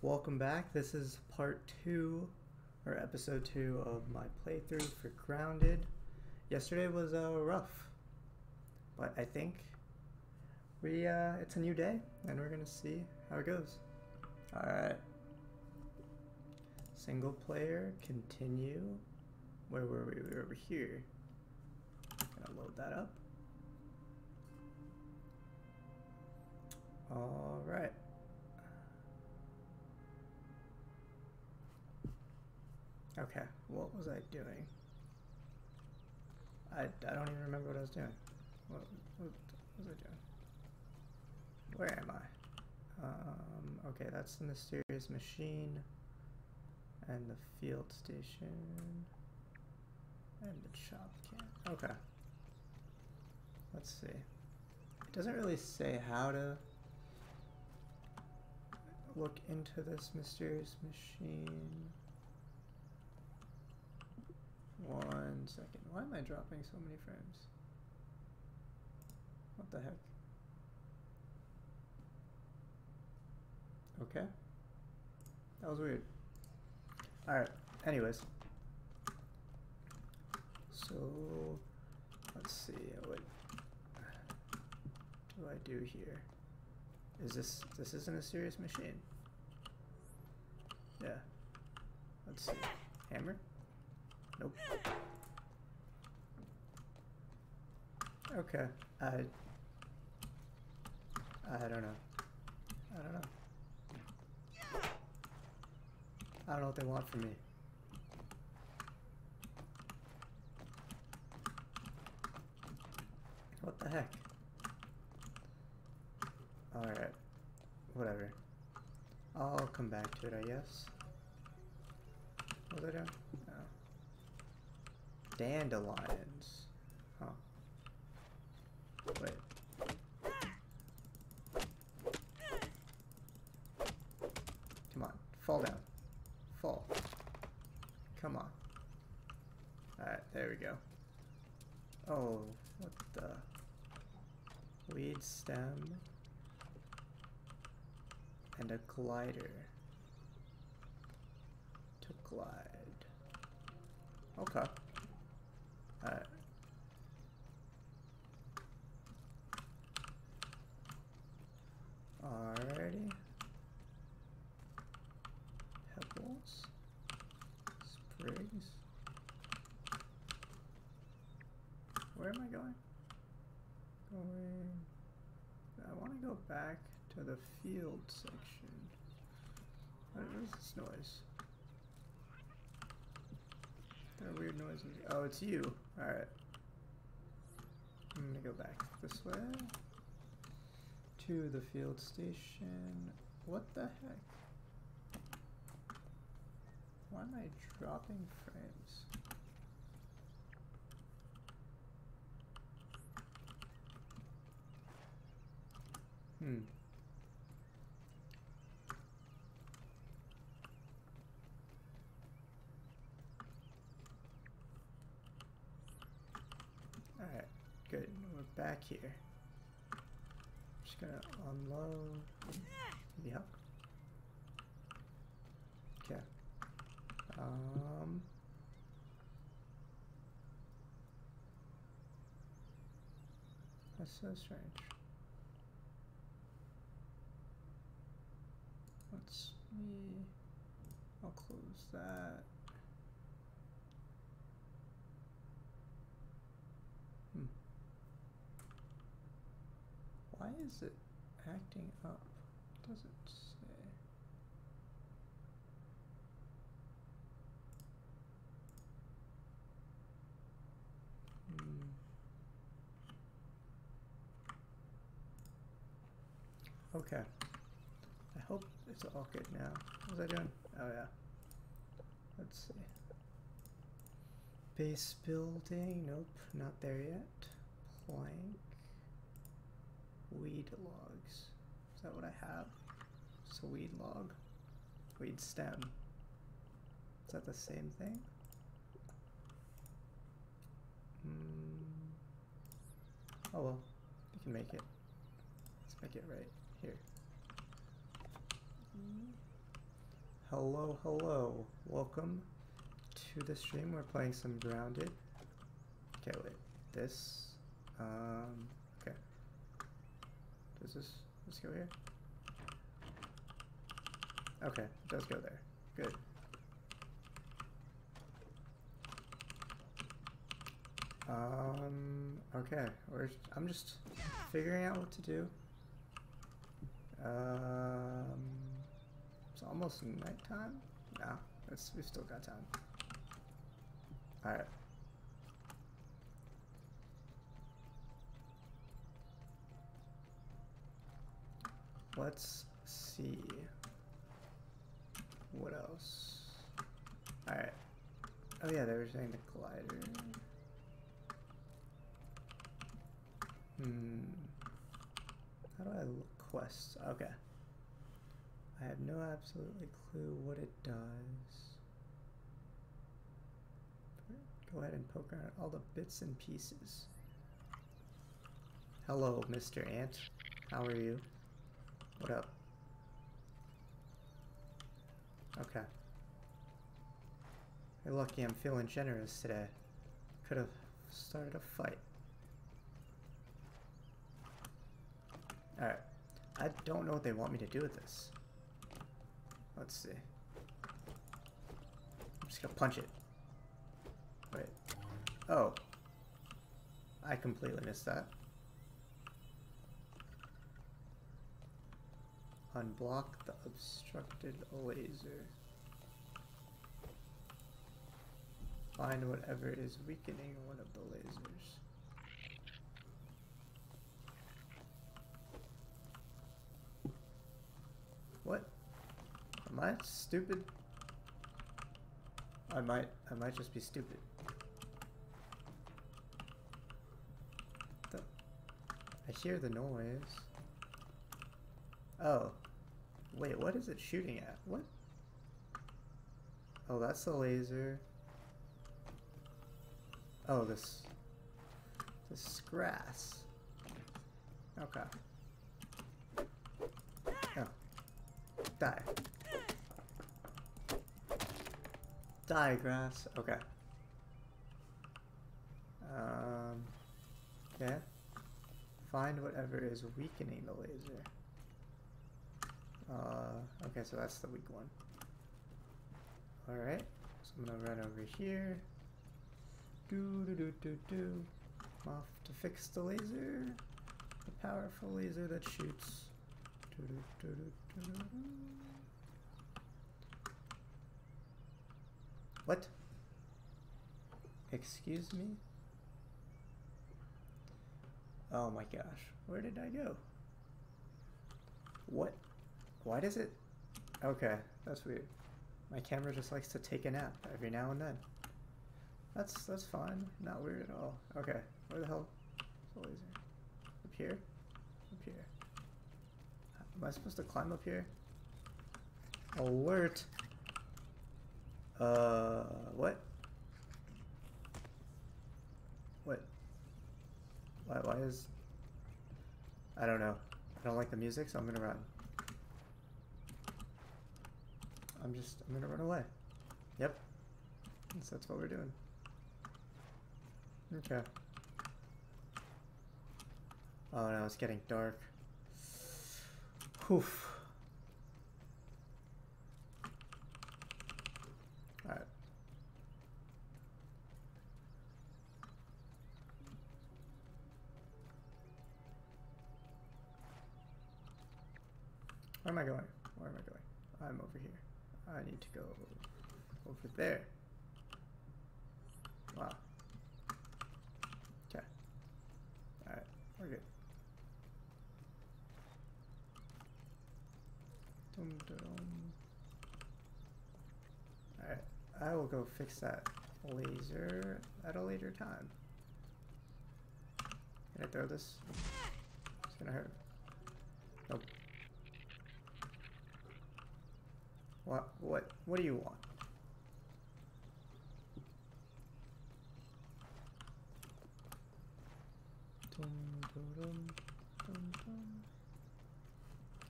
Welcome back. This is part 2 or episode 2 of my playthrough for Grounded. Yesterday was rough, but I think it's a new day and we're gonna see how it goes. Alright. Single player, continue. Where were we? We were over here. Gonna load that up. Alright. Okay, what was I doing? I don't even remember what I was doing. What was I doing? Where am I? Okay, that's the mysterious machine and the field station and the chop can. Okay. Let's see. It doesn't really say how to look into this mysterious machine. One second. Why am I dropping so many frames? What the heck? Okay. That was weird. Alright, anyways. So, let's see. What do I do here? Is this isn't a serious machine? Yeah. Let's see. Hammer? Nope. Okay. I don't know. I don't know what they want from me. What the heck? Alright. Whatever. I'll come back to it, I guess. What was I doing? Oh. Dandelions. Huh. Wait. Come on. Fall down. Fall. Come on. Alright, there we go. Oh, what the? Weed stem. And a glider. To glide. Okay. Alright. Alrighty. Pebbles. Sprigs. Where am I going? I want to go back to the field section. What is this noise? There are weird noises. Oh, it's you. Alright. I'm gonna go back this way. To the field station. What the heck? Why am I dropping frames? Hmm. Alright, good. We're back here. I'm just gonna unload. Yep. Okay. That's so strange. Let's see. I'll close that. Why is it acting up? What does it say? Okay. I hope it's all good now. What was I doing? Oh yeah. Let's see. Base building. Nope, not there yet. Plank. Weed logs. Is that what I have? It's a weed log. Weed stem. Is that the same thing? Oh well. We can make it. Let's make it right here. Hello. Welcome to the stream. We're playing some Grounded. Okay, wait. This. Okay. Does this... Let's go here. Okay, it does go there. Good. Okay. I'm just figuring out what to do. It's almost nighttime. Nah, we've still got time. All right. Let's see. What else? All right. Oh yeah, they were saying the glider. How do I look quests? Okay. I have no absolutely clue what it does. Go ahead and poke around at all the bits and pieces. Hello, Mr. Ant. How are you? What up? Okay. You're lucky I'm feeling generous today. Could have started a fight. Alright. I don't know what they want me to do with this. Let's see. I'm just gonna punch it. Wait. Oh. I completely missed that. Unblock the obstructed laser. Find whatever is weakening one of the lasers. What? Am I stupid? I might just be stupid. I hear the noise. Oh. Wait, what is it shooting at? What? Oh, that's the laser. Oh, this grass. Okay. Die. Die, grass. Okay. Yeah. Find whatever is weakening the laser. Okay, so that's the weak one. Alright. So I'm gonna run over here. Do. I'm off to fix the laser. The powerful laser that shoots. What? Excuse me? Oh my gosh. Where did I go? What? Why does it? Okay, that's weird. My camera just likes to take a nap every now and then. That's fine. Not weird at all. Okay, where the hell is the laser? Up here? Up here. Am I supposed to climb up here? Alert! What? What? Why is... I don't know. I don't like the music, so I'm gonna run. I'm gonna run away. Yep. So that's what we're doing. Okay. Oh no, it's getting dark. Oof. Alright. Where am I going? Where am I going? I'm over here. I need to go over there. Wow. Okay. Alright, we're good. Alright, I will go fix that laser at a later time. Can I throw this? It's gonna hurt. Nope. What do you want?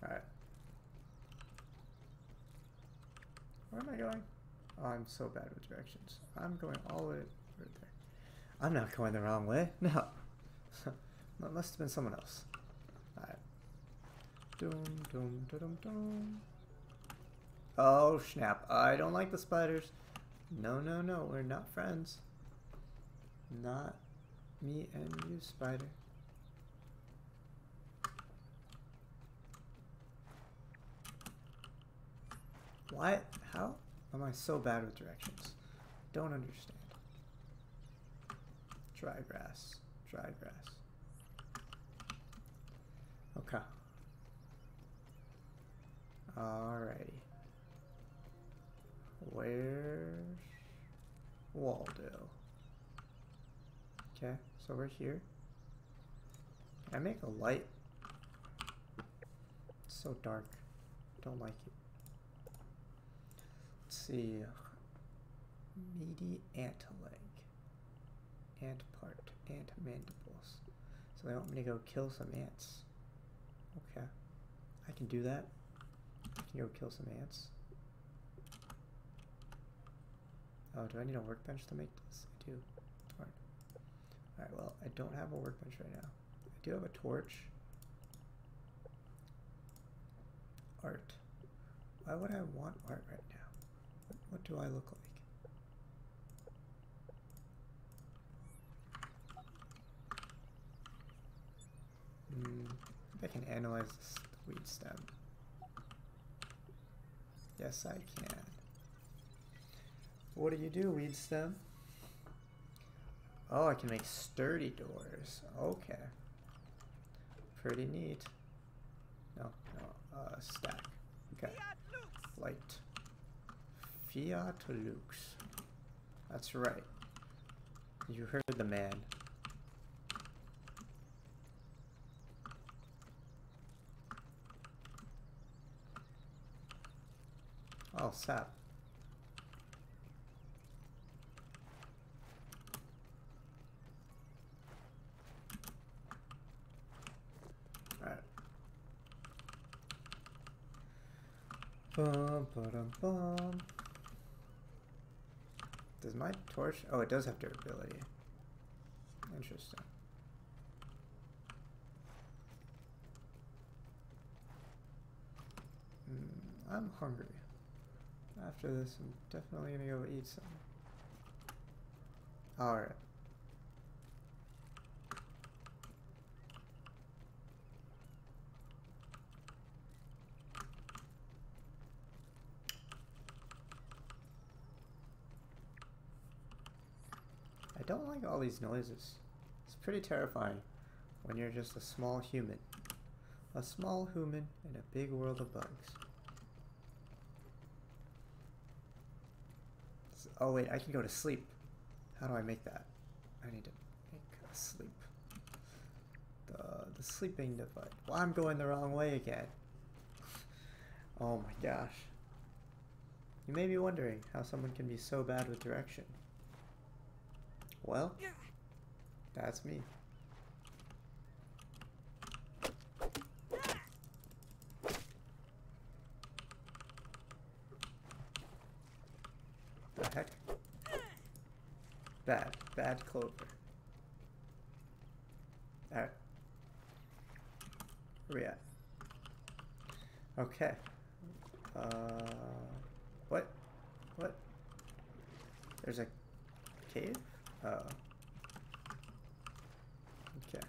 Alright. Where am I going? Oh, I'm so bad with directions. I'm going all the way right there. I'm not going the wrong way. No. That must have been someone else. Alright. Oh, snap. I don't like the spiders. No, no, no. We're not friends. Not me and you, spider. Why? How am I so bad with directions? Don't understand. Dry grass. Dry grass. Okay. Alrighty. Where's Waldo? Okay, so we're here. Can I make a light? It's so dark. Don't like it. Let's see. Meaty ant leg. Ant part. Ant mandibles. So they want me to go kill some ants. Okay. I can do that. I can go kill some ants. Oh, do I need a workbench to make this? I do. Darn. Alright, well, I don't have a workbench right now. I do have a torch. Art. Why would I want art right now? What do I look like? I can analyze this weed stem. Yes, I can. What do you do, weed stem? Oh, I can make sturdy doors. Okay. Pretty neat. No, no. Stack. Okay. Light. Fiat Lux. That's right. You heard the man. Oh, sap. Alright. Bum, ba-dum, bum. Does my torch... Oh, it does have durability. Interesting. I'm hungry. After this, I'm definitely gonna go eat some. Alright. I don't like all these noises. It's pretty terrifying when you're just a small human. A small human in a big world of bugs. Oh wait, I can go to sleep. How do I make that? I need to make a sleep. The sleeping device. Well, I'm going the wrong way again. Oh my gosh. You may be wondering how someone can be so bad with direction. Well, that's me. Bad. Bad clover. Alright. Where we at? Okay. What? What? There's a cave? Oh. Okay.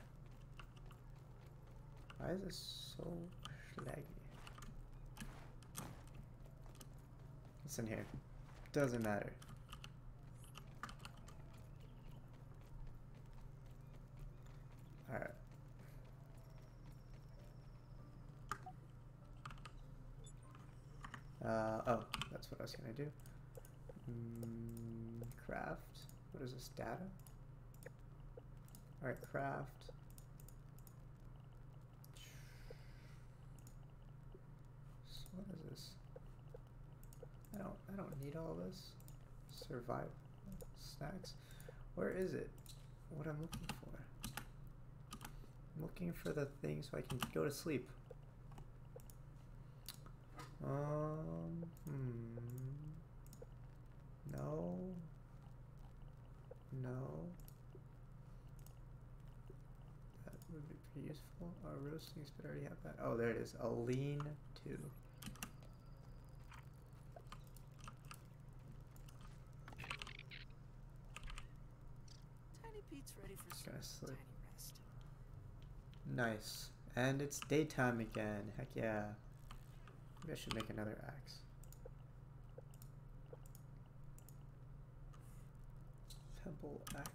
Why is this so laggy? What's in here? Doesn't matter. Alright. Oh, that's what I was gonna do. Craft. What is this, data? Alright, craft. So what is this? I don't need all this. Survival snacks. Where is it? What I'm looking for. Looking for the thing so I can go to sleep. useful. Oh, roasting spit, I already have that. Oh, there it is. A lean to. Tiny Pete's ready for sleep. Gonna sleep. Tiny rest. Nice. And it's daytime again. Heck yeah. Maybe I should make another axe. Temple axe.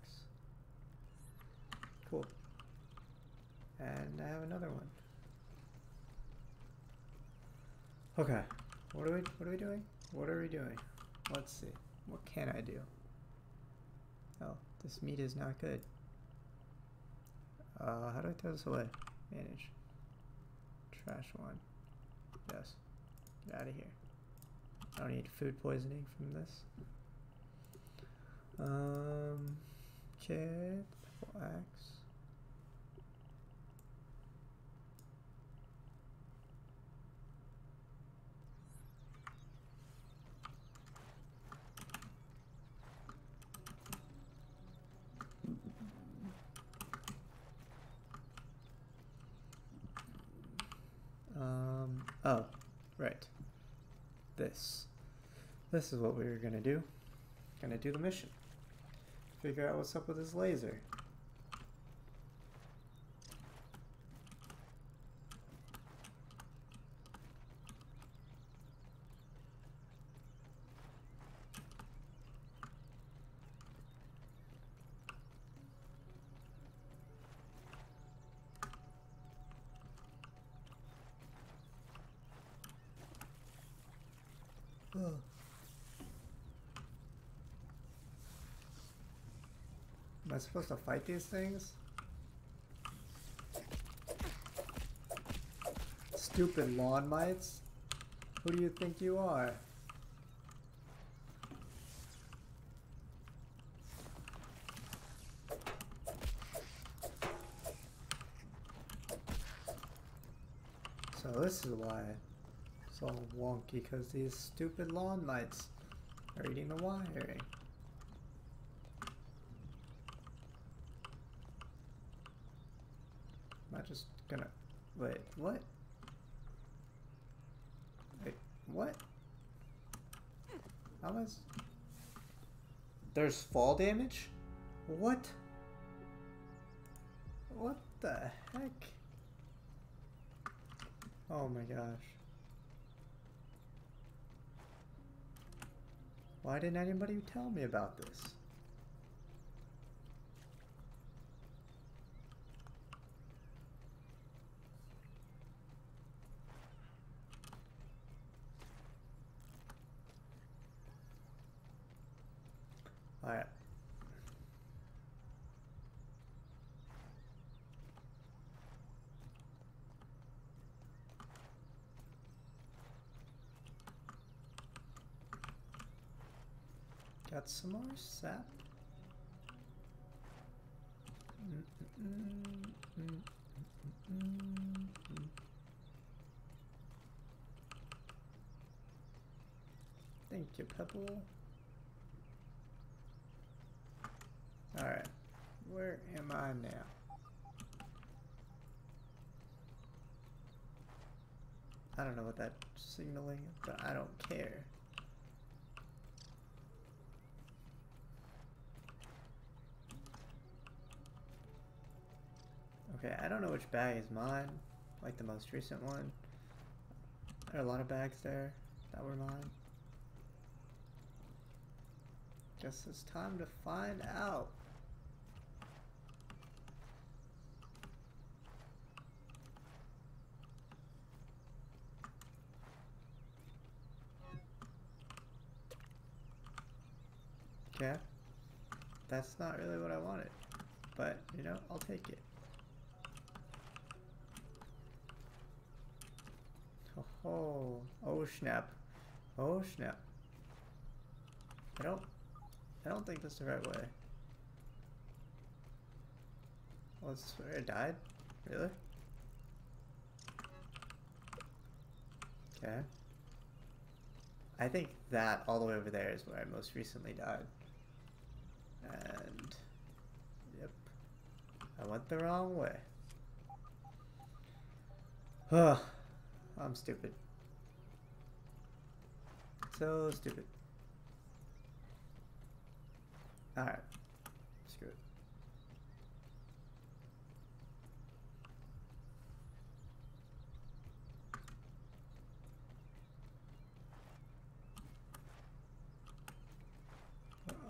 Cool. And I have another one. Okay. What are we doing? Let's see. What can I do? Oh, this meat is not good. How do I throw this away? Manage. Trash one. Yes. Get out of here. I don't need food poisoning from this. Okay. Axe. Oh, right. This is what we were gonna do. Gonna do the mission. Figure out what's up with this laser. Am I supposed to fight these things? Stupid lawn mites. Who do you think you are? So this is why it's all wonky, because these stupid lawn mites are eating the wiring. Just gonna wait. What? Wait, what? How is? There's fall damage? What? What the heck? Oh my gosh! Why didn't anybody tell me about this? Alright. Got some more sap. Thank you, Pebble. Alright, where am I now? I don't know what that signaling is, but I don't care. Okay, I don't know which bag is mine, like the most recent one. There are a lot of bags there that were mine. Guess it's time to find out. Okay. That's not really what I wanted. But, you know, I'll take it. Oh, oh snap. Oh snap. I don't think that's the right way. Oh, is this where I died? Really? Okay. I think that all the way over there is where I most recently died. And... yep. I went the wrong way. Ugh. I'm stupid. So stupid. Alright. Screw it.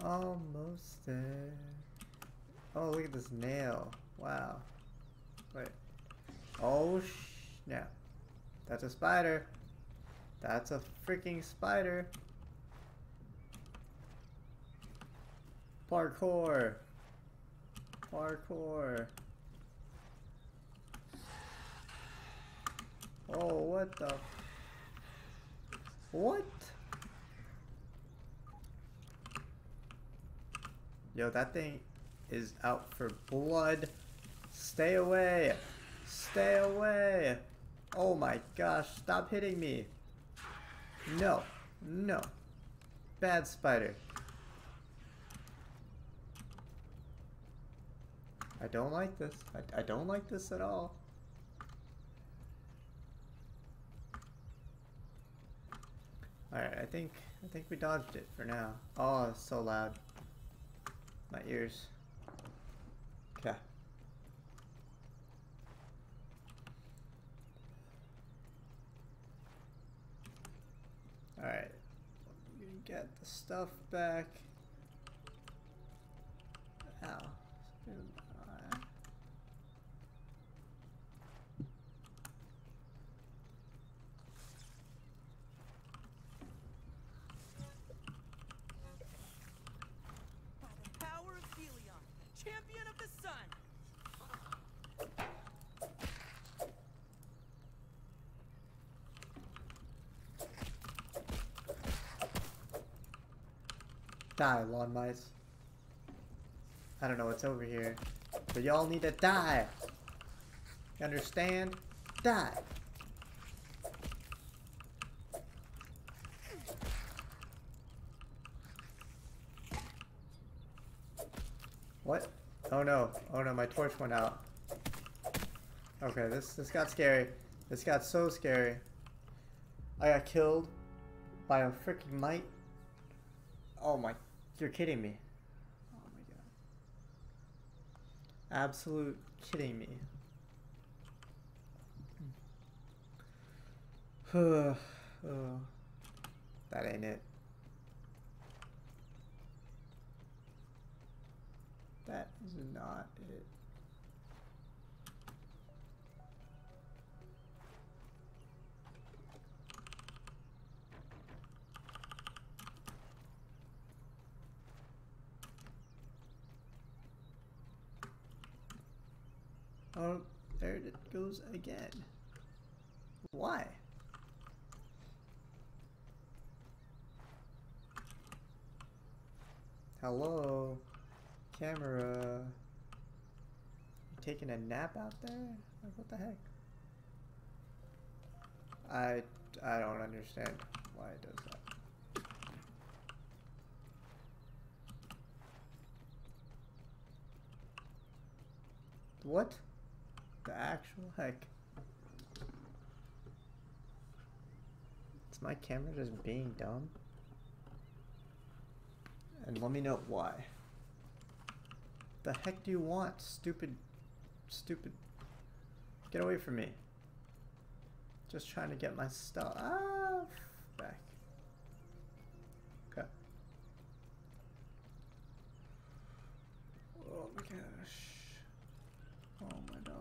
We're almost there. Oh, look at this nail. Wow. Wait. Oh, snap. That's a spider. That's a freaking spider. Parkour. Parkour. Oh, what the? What? Yo, that thing is out for blood. Stay away. Stay away. Oh my gosh, stop hitting me. No, no. Bad spider. I don't like this. I don't like this at all. Alright, I think we dodged it for now. Oh, it's so loud. My ears. Okay. Alright, you get the stuff back. Ow. Die, lawn mice. I don't know what's over here, but y'all need to die. You understand? Die. What? Oh no. Oh no, my torch went out. Okay, this got scary. This got so scary. I got killed by a freaking mite. Oh my. You're kidding me. Oh my god. Absolute kidding me. Oh, that ain't it. That is not it. Oh, there it goes again. Why? Hello, camera. You taking a nap out there? Like, what the heck? I don't understand why it does that. What? The actual heck? Is my camera just being dumb? And let me know why. The heck do you want, stupid, stupid? Get away from me. Just trying to get my stuff back. Okay. Oh my gosh. Oh my god.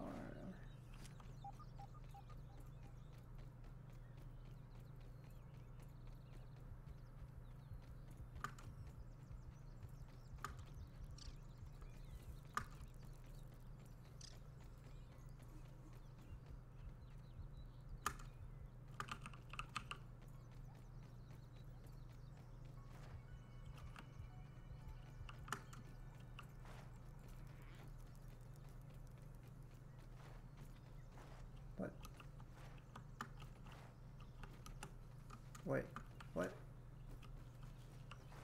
Wait, what?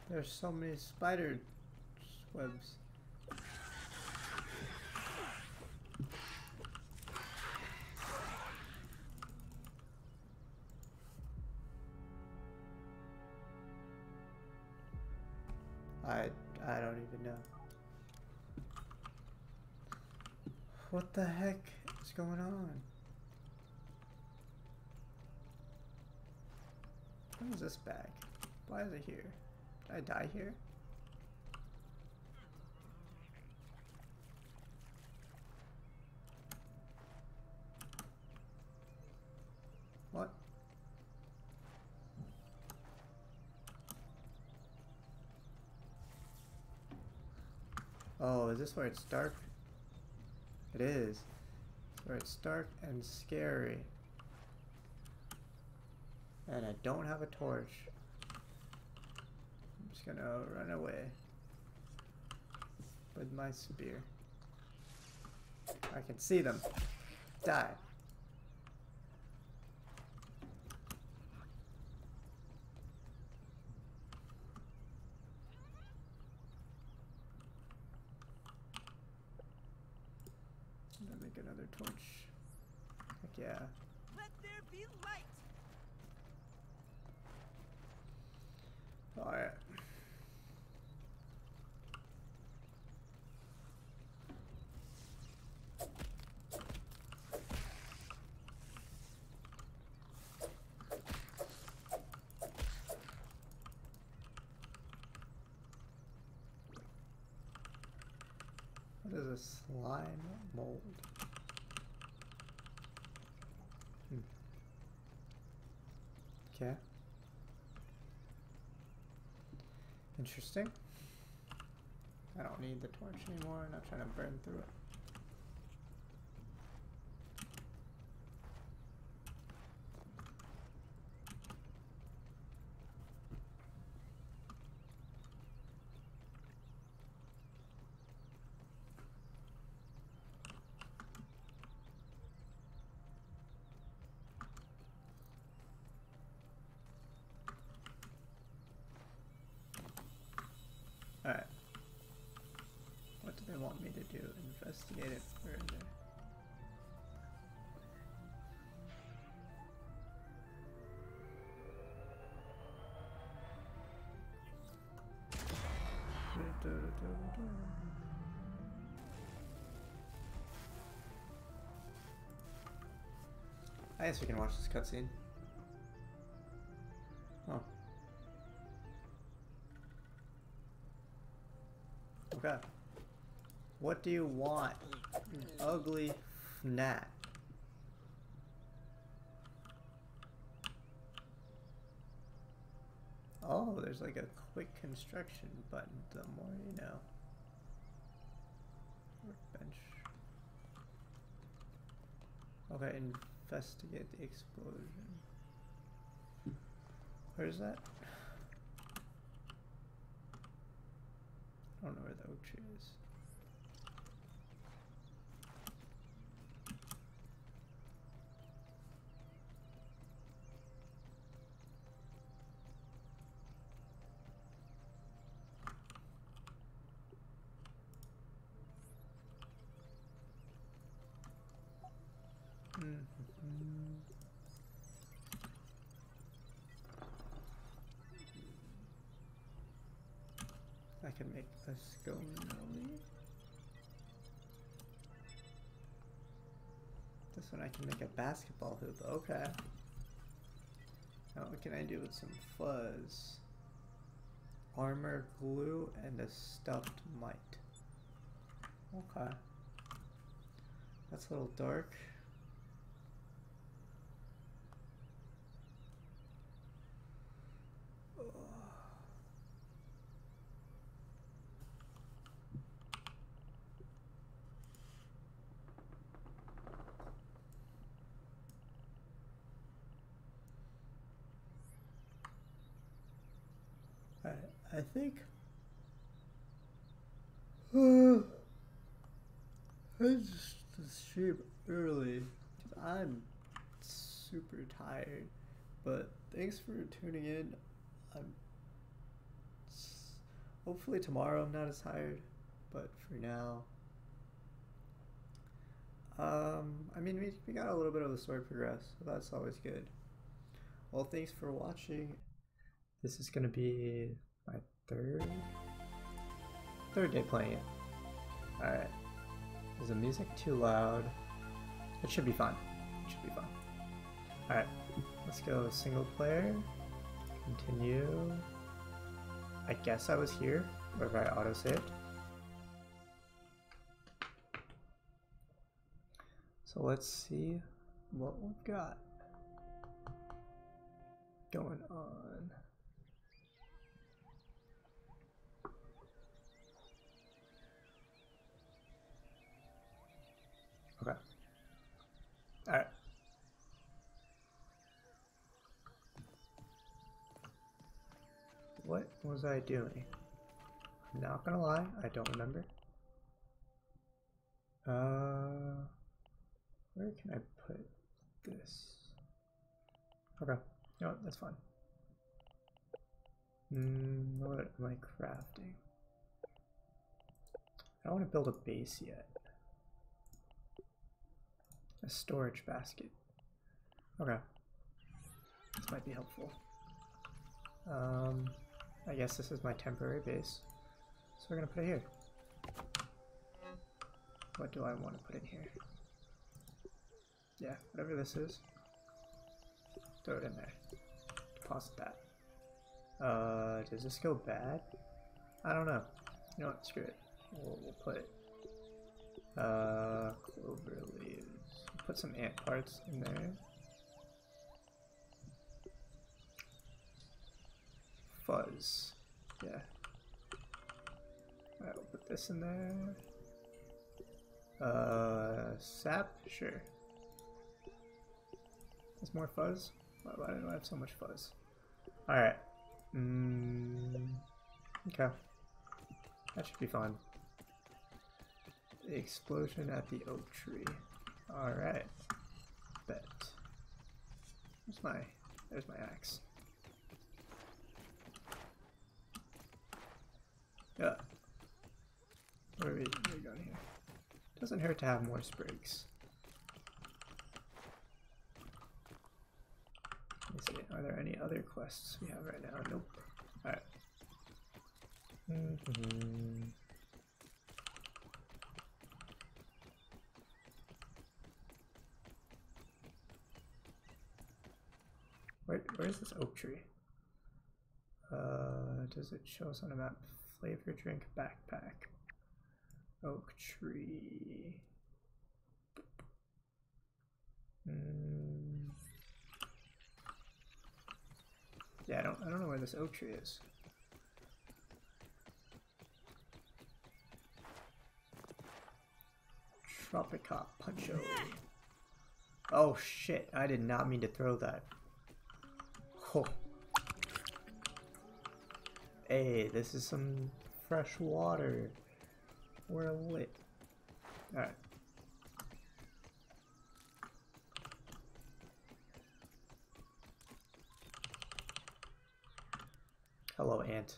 There's so many spider webs. I don't even know. What the heck is going on? What is this bag? Why is it here? Did I die here? What? Oh, is this where it's dark? It is. It's where it's dark and scary. And I don't have a torch. I'm just gonna run away with my spear. I can see them. Die. I'm gonna make another torch. Heck yeah. Let there be light. Alright. What is a slime mold? Okay. Interesting. I don't need the torch anymore. I'm not trying to burn through it. Alright. What do they want me to do? Investigate it further. I guess we can watch this cutscene. Oh. Okay. What do you want? An ugly gnat. Oh, there's like a quick construction button. The more you know. Workbench. Okay, investigate the explosion. Where's that? I don't know where the oak tree is. I can make this go normally. This one I can make a basketball hoop. Okay. Now what can I do with some fuzz? Armor, glue, and a stuffed mite. Okay. That's a little dark. I think I just stream early because I'm super tired, but thanks for tuning in. I'm hopefully tomorrow I'm not as tired, but for now I mean we got a little bit of the story progress, so that's always good. Well, thanks for watching. This is gonna be my third Third day playing it. Alright. Is the music too loud? It should be fun. It should be fun. Alright. Let's go single player. Continue. I guess I was here, or if I auto-saved. So let's see what we've got going on. Okay. All right. What was I doing? I'm not gonna lie, I don't remember. Where can I put this? Okay, you know what, that's fine. What am I crafting? I don't want to build a base yet. A storage basket. Okay. This might be helpful. I guess this is my temporary base. So we're gonna put it here. What do I want to put in here? Yeah, whatever this is, throw it in there. Deposit that. Does this go bad? I don't know. You know what? Screw it. We'll put it. Clover leaves. Put some ant parts in there. Fuzz. Yeah. Alright, we'll put this in there. Sap? Sure. There's more fuzz? Why do I have so much fuzz? Alright. Okay. That should be fun. The explosion at the oak tree. Alright. Bet. There's my axe. Yeah. Where are we going here? Doesn't hurt to have more sprigs. Are there any other quests we have right now? Nope. Alright. Where is this oak tree? Does it show us on a map? Flavor drink backpack. Oak tree. Yeah, I don't know where this oak tree is. Tropica Puncho. Oh shit, I did not mean to throw that. Oh. Hey, this is some fresh water. We're lit. Alright. Hello, ant.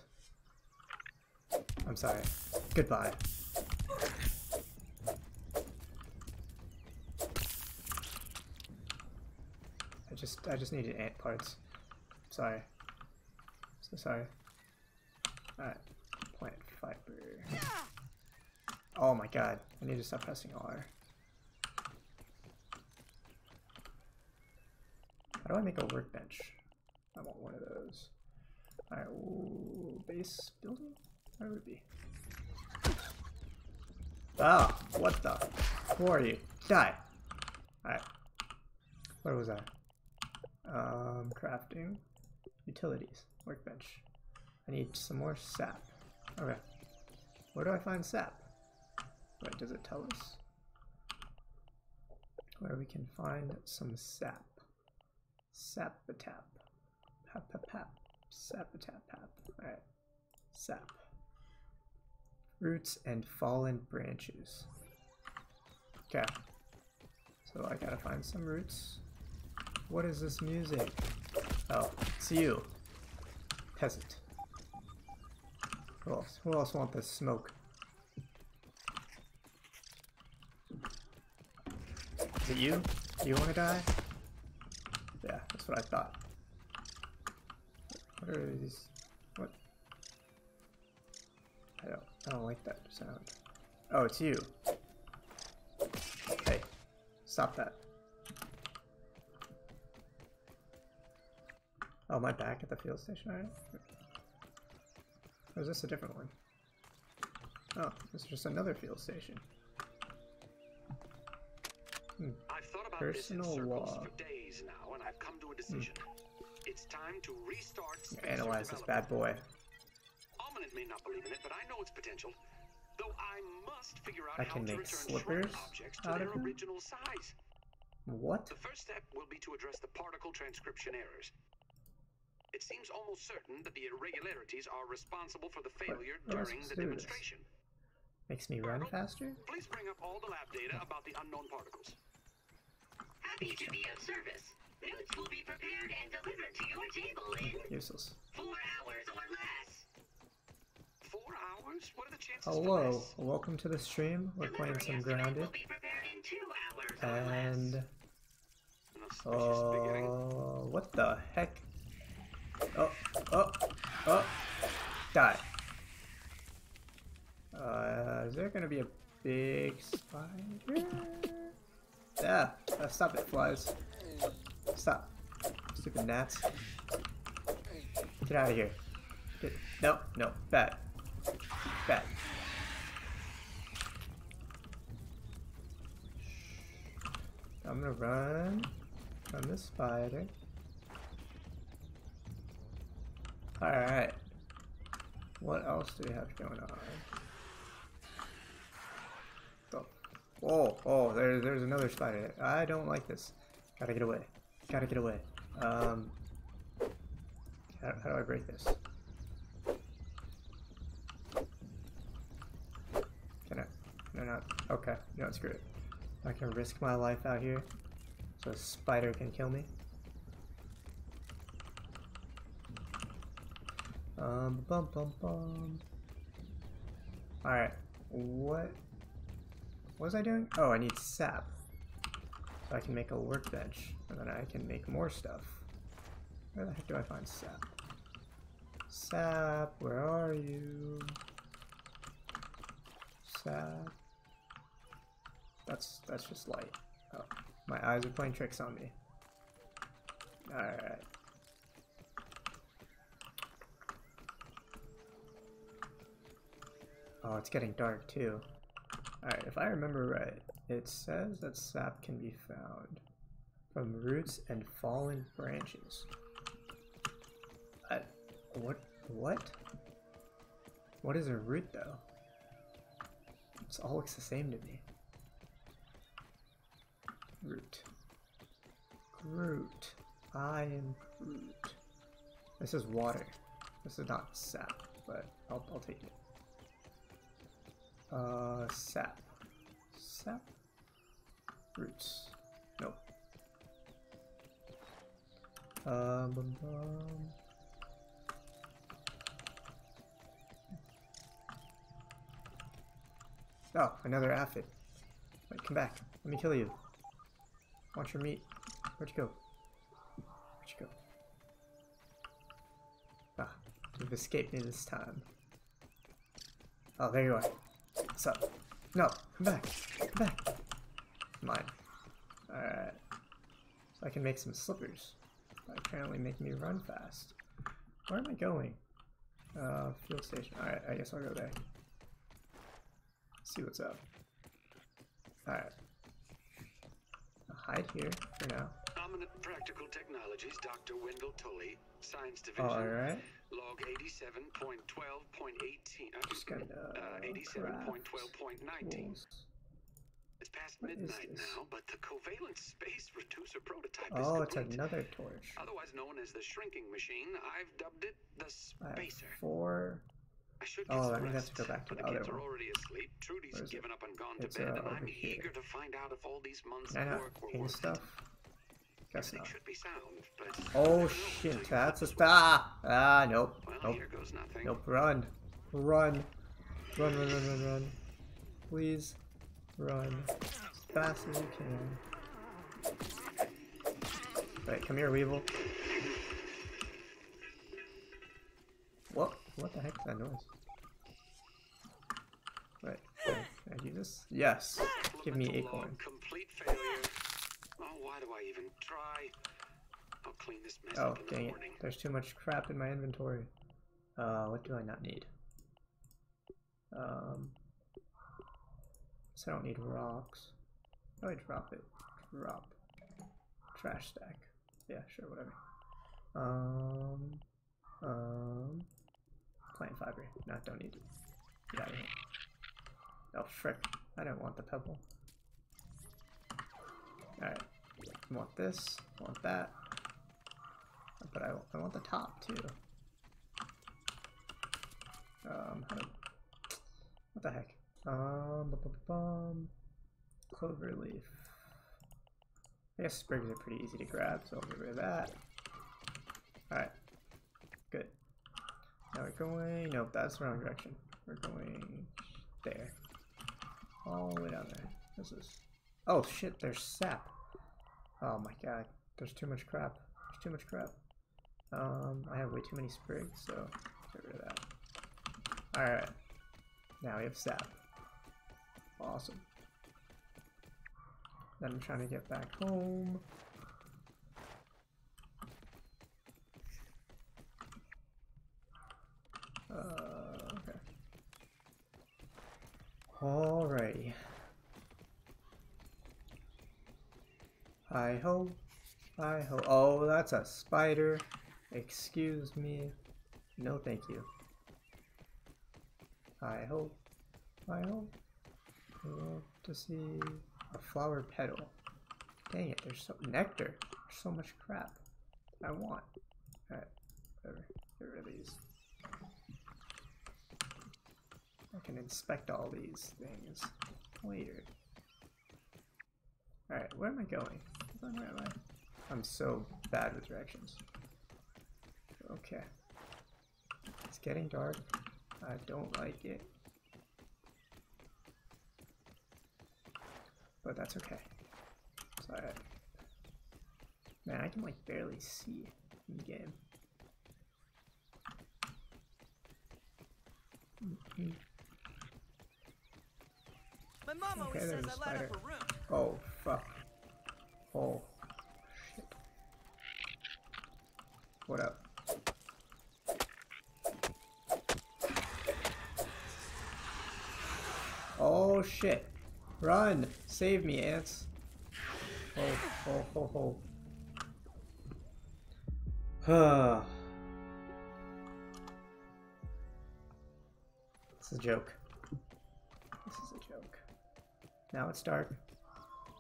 I'm sorry. Goodbye. I just needed ant parts. Sorry. So sorry. Alright. Plant fiber. Oh my god. I need to stop pressing R. How do I make a workbench? I want one of those. Alright, base building? Where would it be? Ah, what the? Who are you? Die! Alright. Where was I? Crafting. Utilities. Workbench. I need some more sap. Okay. Where do I find sap? Wait, does it tell us? Where we can find some sap. Sap-a-tap. Pap-pap-pap. Sap-a-tap-pap. Alright. Sap. Roots and fallen branches. Okay. So I gotta find some roots. What is this music? Oh, it's you. Peasant. Who else wants this smoke? Is it you? Do you want to die? Yeah, that's what I thought. What are these? What? I don't like that sound. Oh, it's you. Hey, stop that. Oh, am I back at the fuel station already? Or is this a different one? Oh, this is just another fuel station. Hmm. I've thought about this in circles for days now, and I've come to a decision. It's time to restart space development. Analyze this bad boy. Ominent may not believe in it, but I know its potential. Though I must figure out how to return shrunken objects to their original size. What? The first step will be to address the particle transcription errors. It seems almost certain that the irregularities are responsible for the failure during the demonstration. Makes me run faster? Please bring up all the lab data about the unknown particles. Happy to be of service. Notes will be prepared and delivered to your table in... Useless. 4 hours or less. 4 hours? What are the chances of this? Hello. Welcome to the stream. We're playing some Grounded. Will be prepared in 2 hours or less. And... Oh, what the heck? Oh. Die. Is there gonna be a big spider? Yeah, stop it, flies. Stop. Stupid gnats. Get out of here. Get... No. Bad. I'm gonna run from this spider. Alright. What else do we have going on? Oh, there's another spider. I don't like this. Gotta get away. How do I break this? Okay, no, screw it. I can risk my life out here so a spider can kill me. Alright, what was I doing? Oh, I need sap. So I can make a workbench, and then I can make more stuff. Where the heck do I find sap? Sap, where are you? Sap. That's just light. Oh, my eyes are playing tricks on me. Alright. Oh, it's getting dark too. Alright, if I remember right, it says that sap can be found from roots and fallen branches. What? What is a root though? This all looks the same to me. Groot. I am Groot. This is water. This is not sap, but I'll take it. Sap. Roots. Nope. Oh, another aphid. Wait, come back. Let me kill you. Want your meat. Where'd you go? Ah, you've escaped me this time. Oh, there you are. What's up? No, come back. Mine. Alright. So I can make some slippers. That apparently make me run fast. Where am I going? Fuel station. Alright, I guess I'll go there. See what's up. Alright. Hide here for now. Ominent Practical Technologies, Dr. Wendell Tully, Science Division. All right. Log 87.12.18. Just gonna 87.12.19. It's past midnight now, but the covalent space reducer prototype is complete. Oh, it's another torch. Otherwise known as the shrinking machine, I've dubbed it the spacer. I mean, I have to go back to the other one. Where's it? It's over here. Can I not ping stuff? Guess not. Oh shit, that's a star! Ah, nope, run. Please, run. As fast as you can. Alright, come here, Weevil. What the heck is that noise? Can I do this? Yes. Give me acorn. Oh, dang it. There's too much crap in my inventory. What do I not need? So I don't need rocks. How do I drop it? Drop. Trash stack. Yeah, sure, whatever. Plant fiber. No, don't need it. Get out of here. Oh, frick. I don't want the pebble. Alright. I want this. I want that. But I want the top, too. What the heck? Clover leaf. I guess sprigs are pretty easy to grab, so I'll get rid of that. Alright. Good. Now we're going... Nope, that's the wrong direction. We're going... there. All the way down there. This is... Oh shit, there's sap. Oh my god. There's too much crap. There's too much crap. I have way too many sprigs, so get rid of that. Alright. Now we have sap. Awesome. Then I'm trying to get back home. Okay. Alrighty. Hi-ho. Hi-ho. Oh, that's a spider. Excuse me. No, thank you. Hi-ho. Hi-ho. I want to see a flower petal. Dang it, there's so nectar. There's so much crap I want. Alright, whatever. Get rid of these. I can inspect all these things later. Alright, where am I going? Where am I? I'm so bad with directions. Okay. It's getting dark. I don't like it. But that's okay. It's alright. Man, I can like barely see in the game. Mm-hmm. My mom always says I light up a room. Oh fuck. Oh shit. What up? Oh shit. Run! Save me, ants! Oh, ho, ho, ho. Huh. This is a joke. This is a joke. Now it's dark.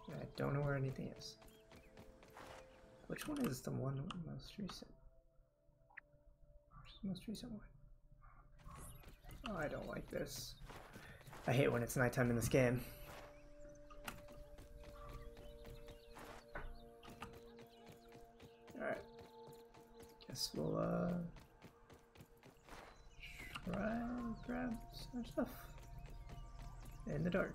I don't know where anything is. Which one is the one most recent? Which is the most recent one? Oh, I don't like this. I hate when it's nighttime in this game. Guess we'll try and grab some stuff in the dark.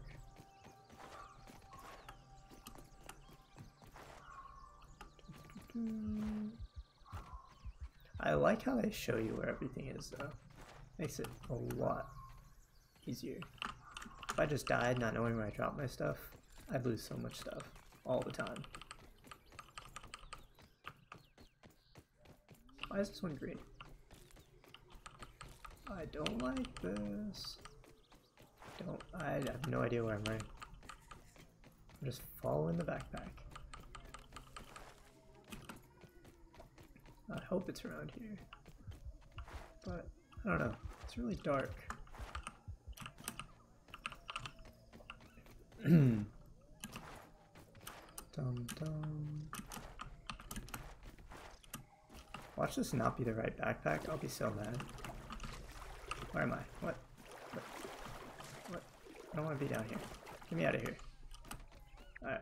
I like how they show you where everything is though. Makes it a lot easier. If I just died not knowing where I dropped my stuff, I'd lose so much stuff all the time. Why is this one green? I don't like this. I have no idea where I'm running. I'm just following the backpack. I hope it's around here. But I don't know. It's really dark. Dum dum. Watch this not be the right backpack. I'll be so mad. Where am I? What? What? What? I don't want to be down here. Get me out of here. Alright.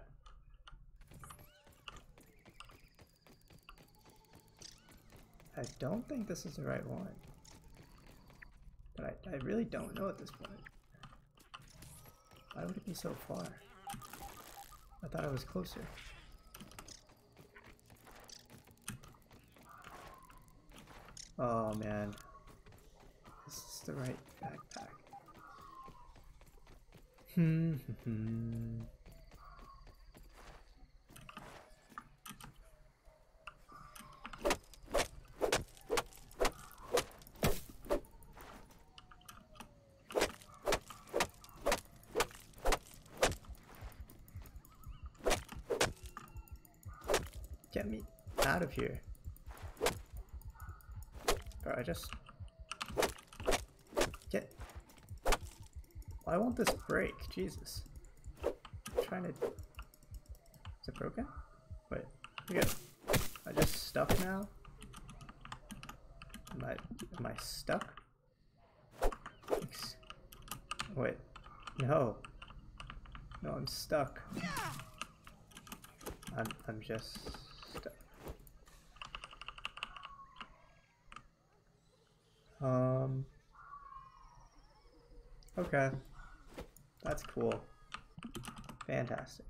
I don't think this is the right one. But I really don't know at this point. Why would it be so far? I thought I was closer. Oh man, this is the right backpack. Get me out of here. Bro, I just... Get... I want this break, Jesus. I'm trying to... Is it broken? Wait, here we go. I just stuck now? Am I stuck? Wait, no. No, I'm stuck. I'm just... Okay, that's cool, fantastic.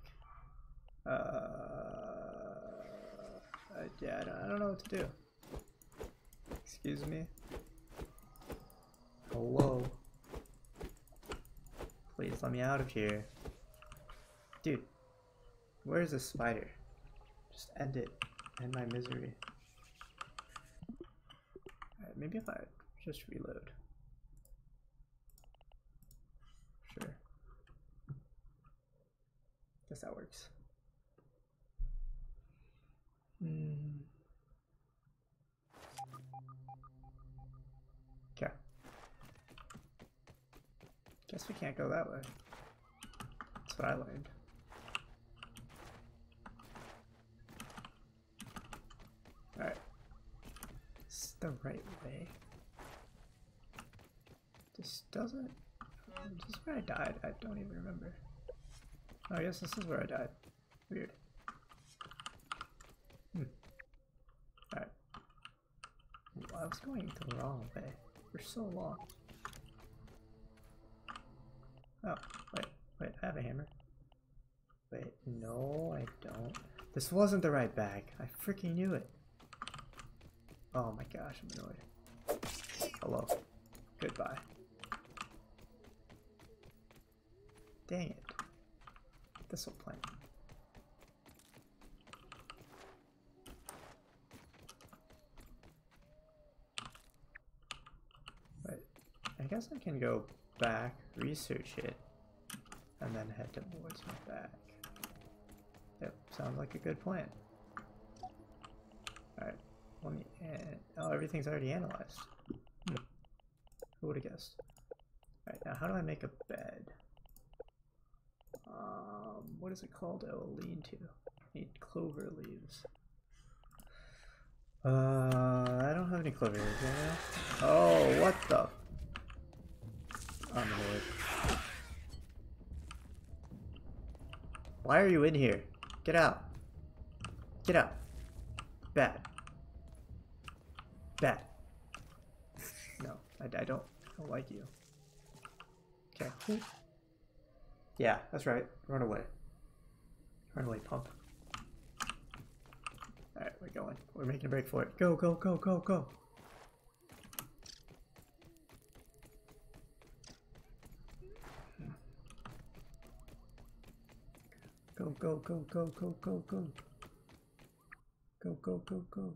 Yeah, I don't know what to do. Excuse me. Hello. Please let me out of here, dude. Where's the spider? Just end it. End my misery. Alright, maybe if I just reload. Sure. Guess that works. Okay. Guess we can't go that way. That's what I learned. Alright. This is the right way. This doesn't... This is where I died. I don't even remember. Oh, I guess this is where I died. Weird. Alright. I was going the wrong way for so long. Oh, wait. Wait, I have a hammer. Wait, no, I don't. This wasn't the right bag. I freaking knew it. Oh my gosh, I'm annoyed. Hello. Goodbye. Dang it. This'll plant. But I guess I can go back, research it, and then head towards my back. Yep, sounds like a good plan. Alright, let me... Oh, everything's already analyzed. Who would have guessed? Alright, now how do I make a bed? What is it called? Oh, lean-to. I need clover leaves. I don't have any clover leaves right now. Oh, what the? I'm annoyed. Why are you in here? Get out. Get out. Bad. Bad. No, I don't like you. Okay. Yeah, that's right. Run away. Run away, pump. Alright, we're going. We're making a break for it. Go, go, go, go, go. Go, go, go, go, go, go, go. Go, go, go, go.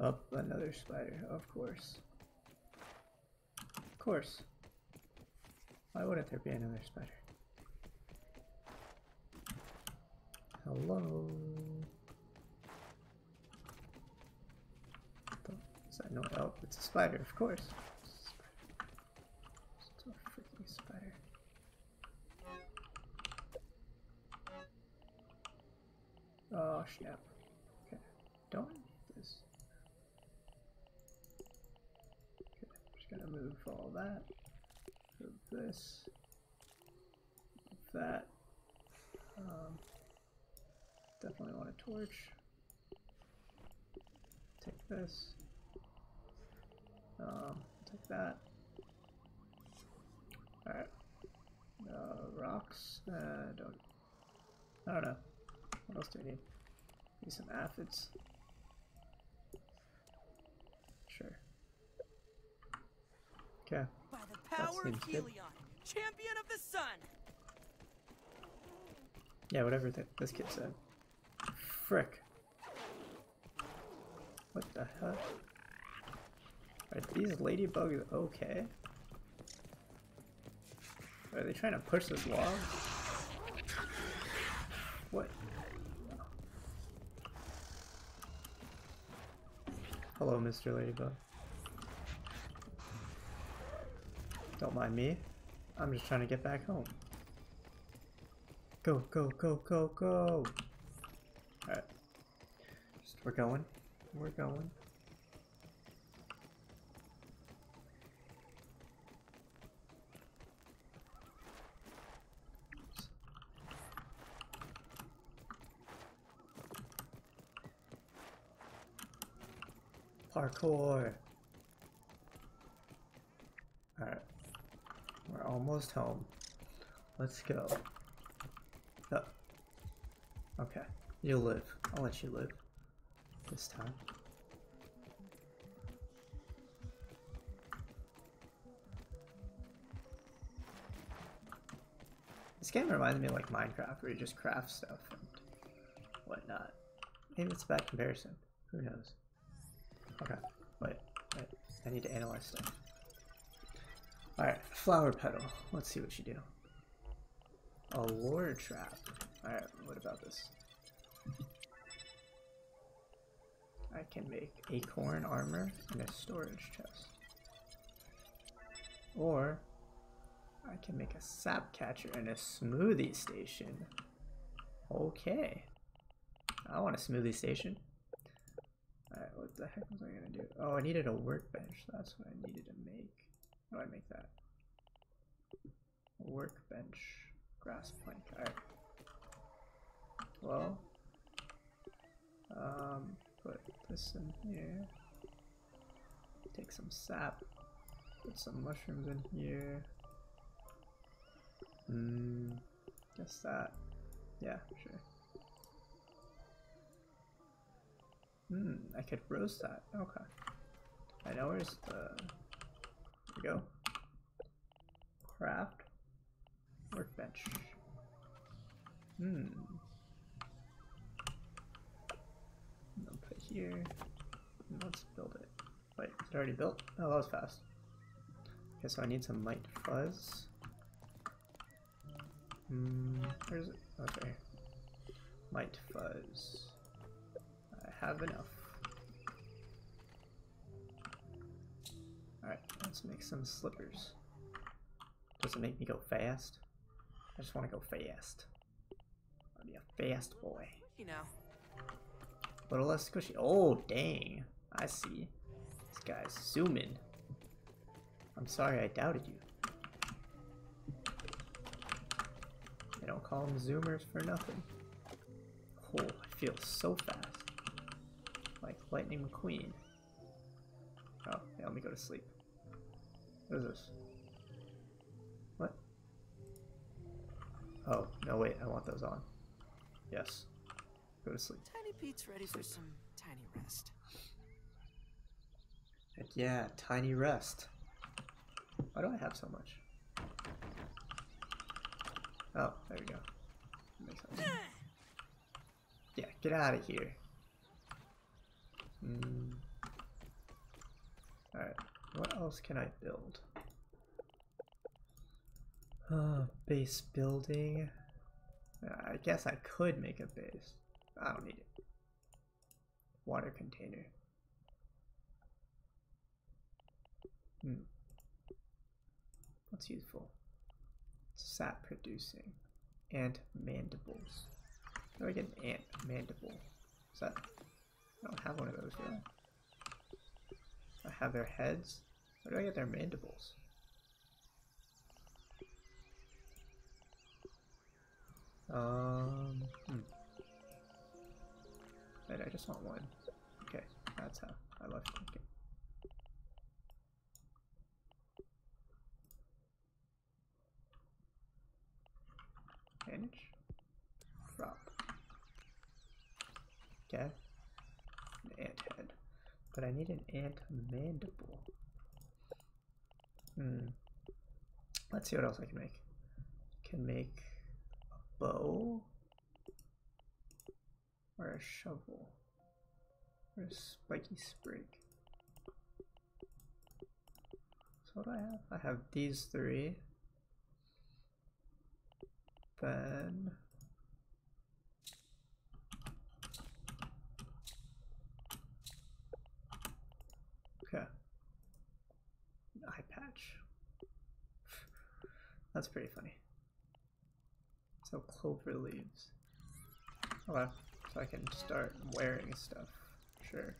Up another spider, of course. Of course. Why wouldn't there be another spider? Hello. Is that no help? Oh, it's a spider, of course. It's a freaking spider. Oh snap. Okay. Don't need this. Gonna move all that, move this, move that. Definitely want a torch. Take this. Take that. All right. Rocks. I don't know. What else do we need? Need some aphids. Okay. By the power of Helion, champion of the sun. Yeah, whatever this kid said. Frick. What the hell? Are these ladybugs okay? Are they trying to push this wall? What? Hello, Mr. Ladybug. Don't mind me. I'm just trying to get back home. Go, go, go, go, go! Alright. We're going. We're going. Parkour! Alright. We're almost home. Let's go. Oh. Okay. You'll live. I'll let you live. This time. This game reminds me of like Minecraft where you just craft stuff and whatnot. Maybe it's a bad comparison. Who knows? Okay, wait, I need to analyze stuff. Alright, flower petal. Let's see what you do. A lure trap. Alright, what about this? I can make acorn armor and a storage chest. Or, I can make a sap catcher and a smoothie station. Okay. I want a smoothie station. Alright, what the heck was I gonna do? Oh, I needed a workbench. That's what I needed to make. How do I make that? A workbench. Grass plank. Alright. Well. Put this in here. Take some sap. Put some mushrooms in here. Guess that. Yeah, sure. I could roast that. Okay. I know where's the... Here we go. Craft. Workbench. I'll put here. And let's build it. Wait, is it already built? Oh, that was fast. Okay, so I need some light fuzz. Where is it? Okay. Light fuzz. I have enough. Alright, let's make some slippers. Does it make me go fast? I just want to go fast. I'll be a fast boy. You know. A little less squishy. Oh, dang. I see. This guy's zooming. I'm sorry I doubted you. They don't call them zoomers for nothing. Oh, I feel so fast. Like Lightning McQueen. Oh, yeah, let me go to sleep. What is this? What? Oh, no, wait, I want those on. Yes. Go to sleep. Tiny Pete's ready for some tiny rest. Heck yeah, tiny rest. Why do I have so much? Oh, there we go. Makes sense. Yeah, get out of here. Alright, what else can I build? Base building. I guess I could make a base. I don't need it. Water container. What's useful? Sap producing. Ant mandibles. How do I get an ant mandible? Is that... I don't have one of those yet. I have their heads. Where do I get their mandibles? Wait, I just want one. Okay, that's how I left thinking. Manage. Drop. Okay. An ant head. But I need an ant mandible. Let's see what else I can make. Can make a bow or a shovel or a spiky sprig. So what do I have? I have these three. Then okay, an eye patch. That's pretty funny. So clover leaves. Oh wow. So I can start wearing stuff. Sure.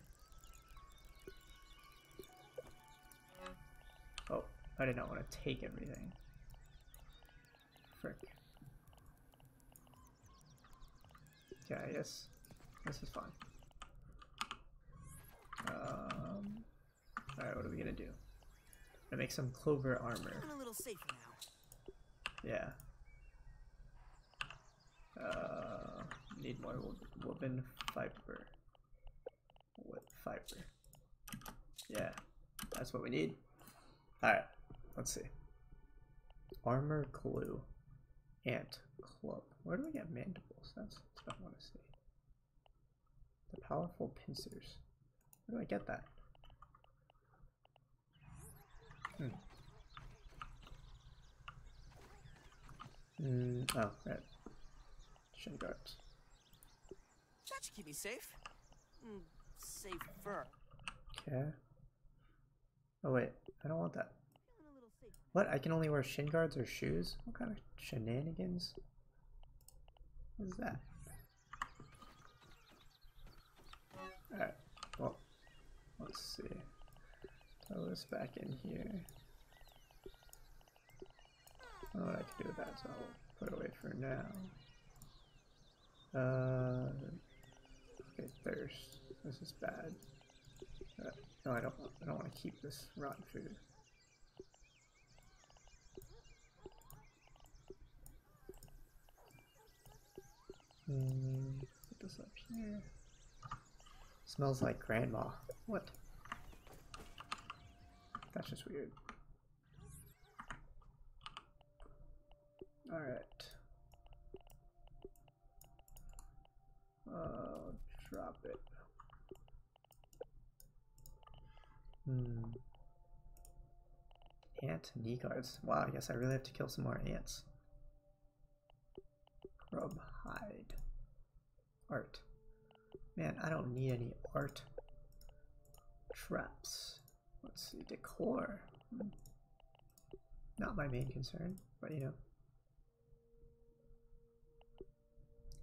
Oh, I did not want to take everything. Frick. Okay, I guess this is fine. Alright, what are we gonna do? I'm gonna make some clover armor. I'm a little safer now. Yeah. Need more woven fiber. What fiber? Yeah, that's what we need. Alright, let's see. Armor glue. Ant club. Where do we get mandibles? That's what I want to see. The powerful pincers. Where do I get that? Oh, right. Shin guards. That should keep me safe. Safer. Okay. Oh wait, I don't want that. What? I can only wear shin guards or shoes? What kind of shenanigans is that? Alright, well, let's see. Throw this back in here. I don't know what I can do with that, so I'll put it away for now. Okay, thirst. This is bad. No, I don't want to keep this rotten food. Put this up here. Smells like grandma. What? That's just weird. Alright. Drop it. Ant knee guards. Wow, I guess I really have to kill some more ants. Grub hide. Art. Man, I don't need any art. Traps. Let's see, decor. Not my main concern, but you know.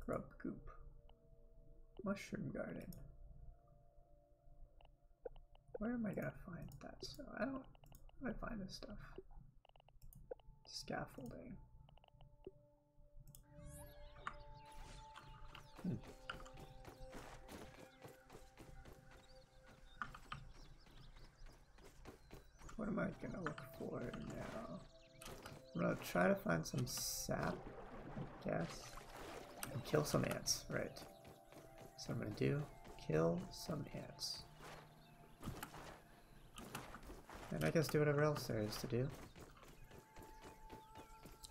Grub goop. Mushroom garden. Where am I gonna find that? So I don't. I find this stuff. Scaffolding. What am I gonna look for now? I'm gonna try to find some sap, I guess. And kill some ants, right. So I'm gonna do kill some ants. And I guess do whatever else there is to do.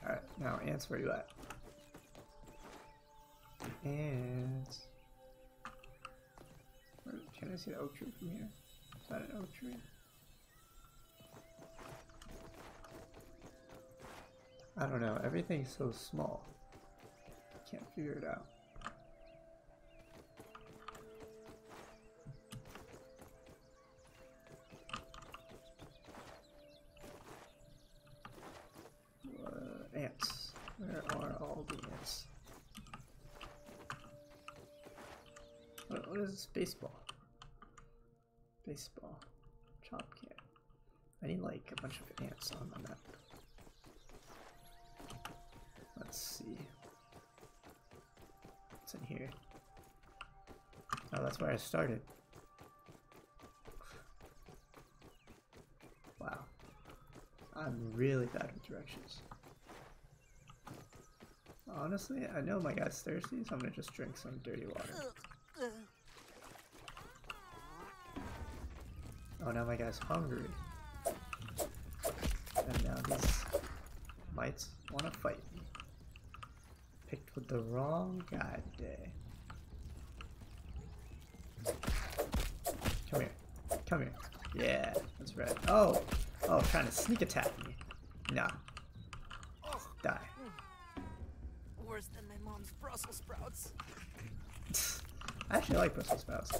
Alright, now ants, where you at? Ants. Can I see the oak tree from here? Is that an oak tree? I don't know, everything's so small. Can't figure it out. Ants. Where are all the ants? What is this? Baseball. Baseball. Chop can. I need like a bunch of ants on my map. Let's see. What's in here? Oh, that's where I started. Wow. I'm really bad with directions. Honestly, I know my guy's thirsty, so I'm gonna just drink some dirty water. Oh, now my guy's hungry. might want to fight me. Picked with the wrong guy today. Come here. Come here. Yeah, that's right. Oh! Oh, trying to sneak attack me. Nah. Die. Worse than my mom's Brussels sprouts. I actually like Brussels sprouts.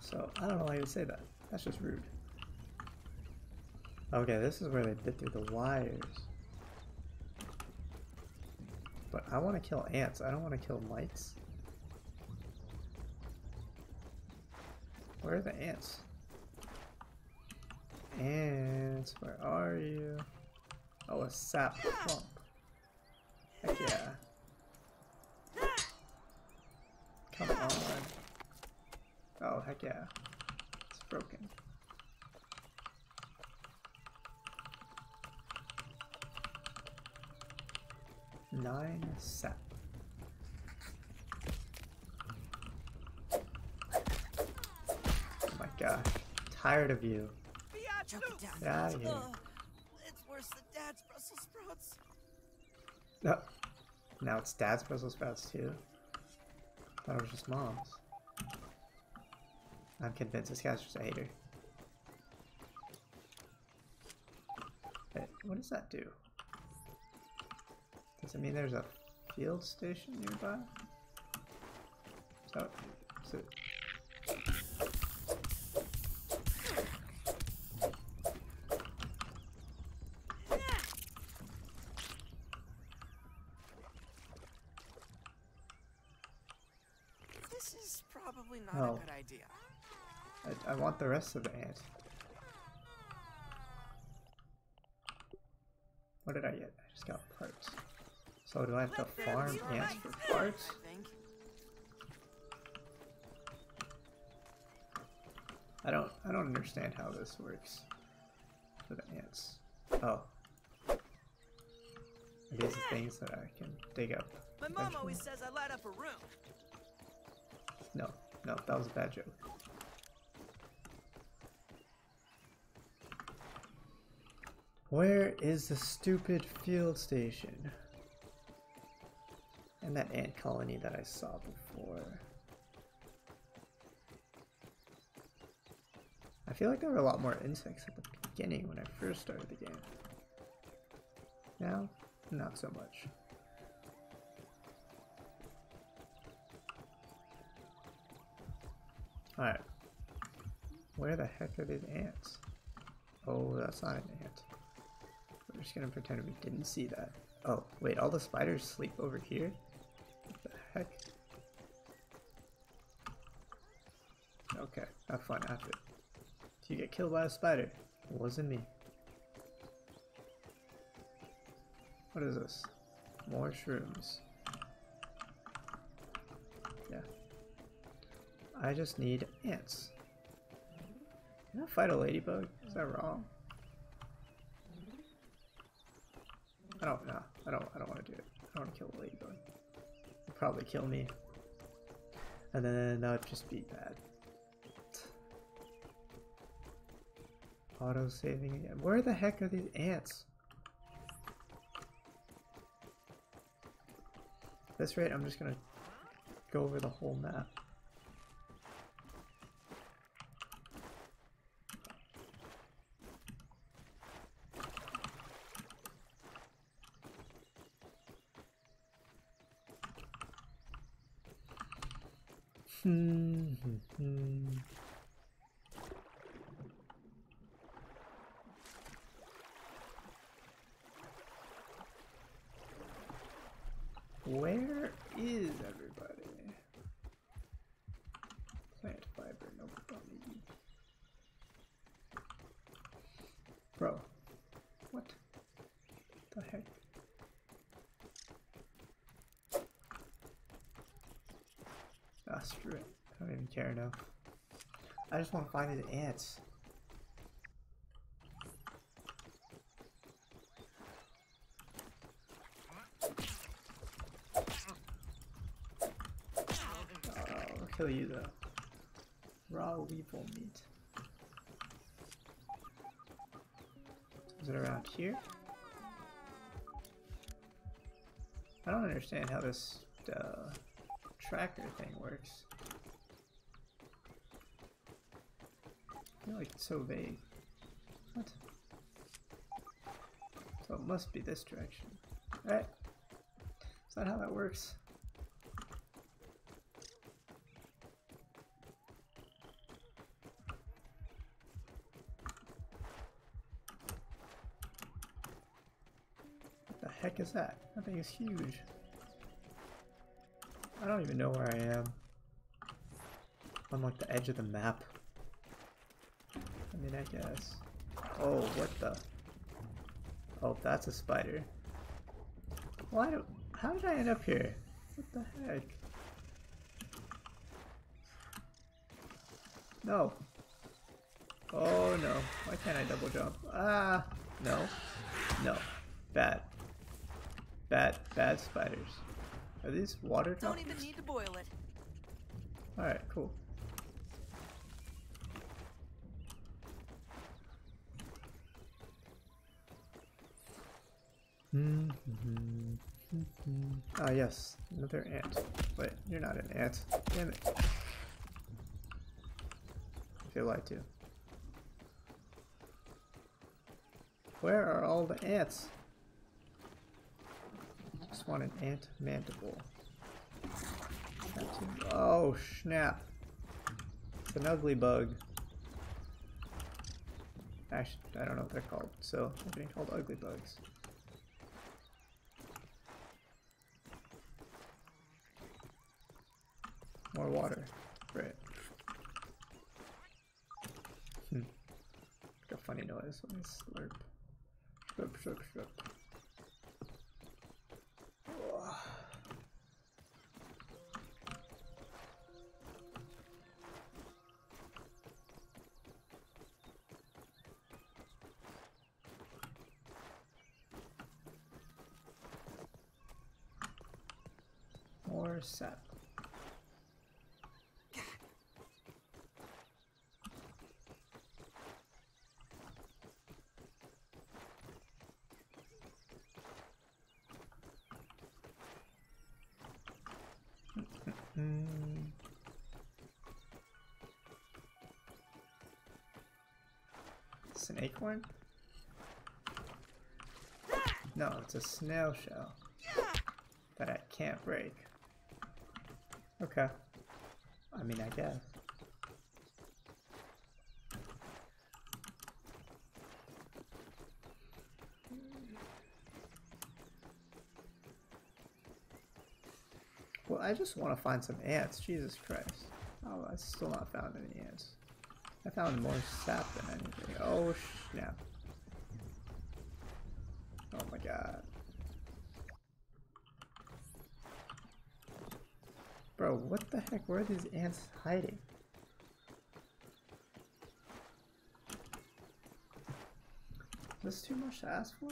So, I don't know why you would say that. That's just rude. Okay, this is where they bit through the wires. But I want to kill ants. I don't want to kill mites. Where are the ants? Ants, where are you? Oh, a sap clump. Heck yeah. Come on. Oh, heck yeah. It's broken. Nine sap. Oh my gosh. Tired of you. Choke it down. Get out of here. It's worse than Dad's Brussels sprouts. No. Now it's Dad's Brussels sprouts too. I thought it was just Mom's. I'm convinced this guy's just a hater. Hey, what does that do? Does it mean there's a field station nearby? So, this is probably not a good idea. I want the rest of the ant. What did I get? I just got parts. So do I have to farm ants for parts? I don't understand how this works for the ants. Oh. These are things that I can dig up. My mom always says I light up a room. No, no, that was a bad joke. Where is the stupid field station? And that ant colony that I saw before. I feel like there were a lot more insects at the beginning when I first started the game. Now, not so much. Alright. Where the heck are these ants? Oh, that's not an ant. We're just gonna pretend we didn't see that. Oh, wait, all the spiders sleep over here? What the heck? Okay, have fun after. You get killed by a spider. It wasn't me. What is this? More shrooms. Yeah. I just need ants. Can I fight a ladybug? Is that wrong? I don't want to do it. I don't want to kill a ladybug. It'll probably kill me. And then that would just be bad. Auto saving again. Where the heck are these ants? At this rate, I'm just gonna go over the whole map. Where is everybody? Plant fiber, no problem. Bro, what the heck? Ah, screw it. I don't even care now. I just want to find the ants. Kill you though. Raw weevil meat. Is it around here? I don't understand how this tracker thing works. I feel like it's so vague. What? So it must be this direction. Alright. Is that how that works? Heck is that? That thing is huge. I don't even know where I am. I'm like the edge of the map. I mean, I guess. Oh, what the? Oh, that's a spider. Why do? How did I end up here? What the heck? No. Oh no. Why can't I double jump? Ah. No. No. Bad. Bad spiders. Are these water droplets? Don't even need to boil it. Alright, cool. Ah, yes. Another ant. Wait, you're not an ant. Damn it. I feel lied to. Where are all the ants? Just want an ant mandible. Oh snap! It's an ugly bug. Actually, I don't know what they're called, so they're getting called ugly bugs. More water. Great. Hmm. Like a funny noise. Let me slurp. Slurp. More sap. It's an acorn? No, it's a snail shell that I can't break. Okay. I mean, I guess. Well, I just want to find some ants. Jesus Christ. Oh, I still not found any ants. I found more sap than anything. Oh, snap. Oh my god. Bro, what the heck? Where are these ants hiding? Is this too much to ask for?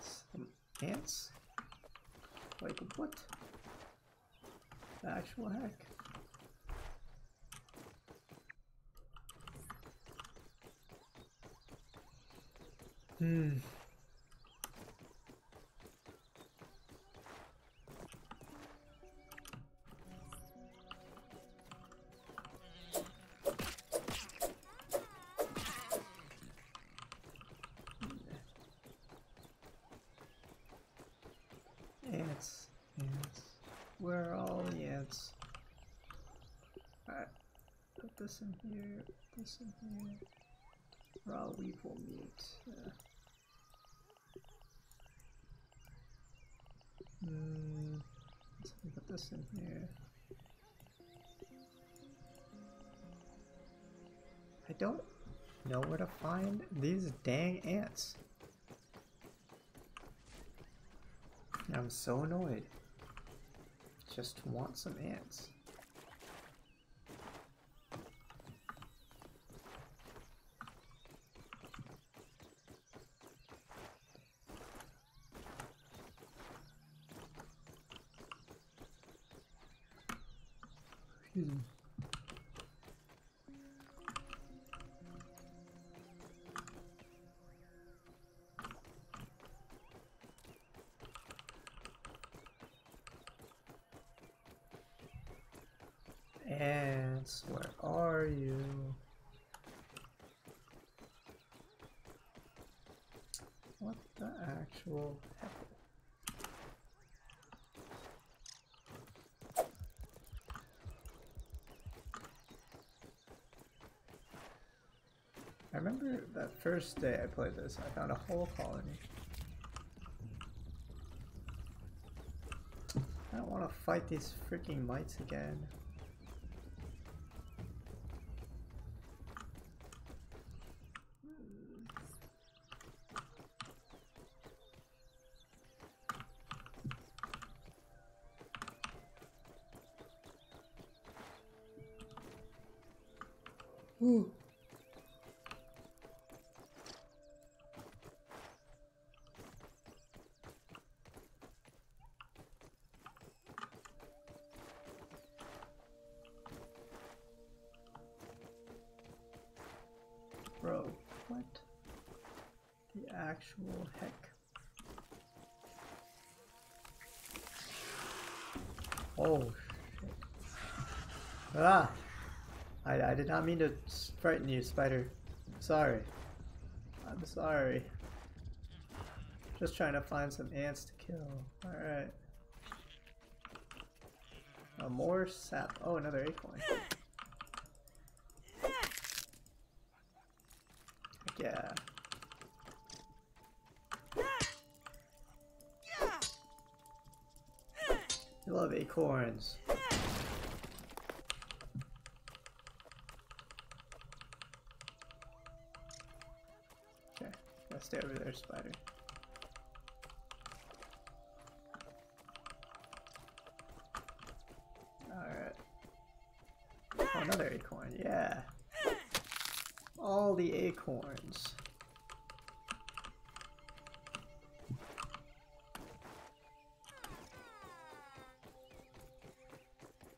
Some ants? Like what? The actual heck? Hmm. Where are all the ants? Alright, put this in here, put this in here. Raw weevil meat. Let's put this in here. I don't know where to find these dang ants. I'm so annoyed. Just want some ants. Ants, where are you? What the actual heck? I remember that first day I played this, I found a whole colony. I don't want to fight these freaking mites again. Ooh. Bro, what the actual heck? Oh shit. Ah! I did not mean to frighten you, spider. Sorry. I'm sorry. Just trying to find some ants to kill. Alright. More sap. Oh, another acorn. Yeah. I love acorns. Okay, gotta stay over there, spider. Alright. Oh, another acorn, yeah. All the acorns.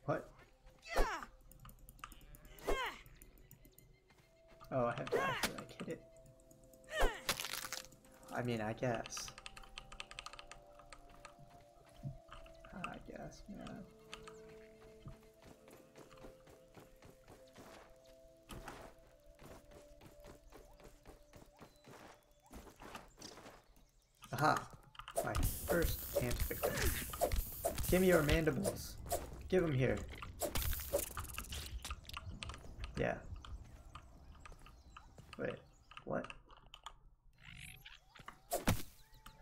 What? Oh, I have to actually like hit it. I mean, I guess. I guess, man. Aha! My first ant victim. Give me your mandibles. Give them here. Yeah. Wait, what?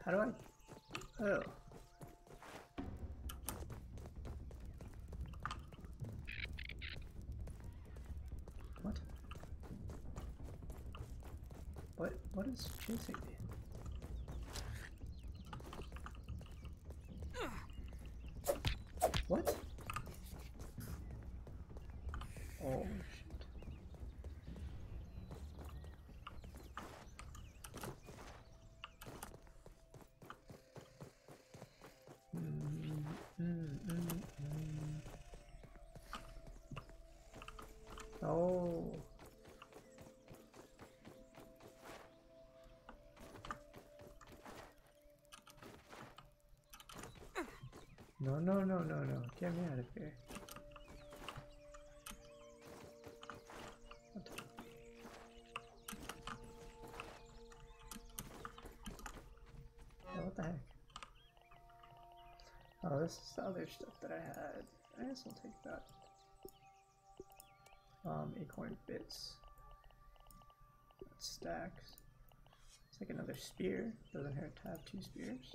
How do I? Oh. What? What is chasing me? What? Oh shit. Oh. No, no, no, no, no. Get me out of here. What? Oh, what the heck? Oh, this is the other stuff that I had. I guess I'll take that. Acorn bits. That's stacks. It's like another spear. Doesn't hurt to have two spears.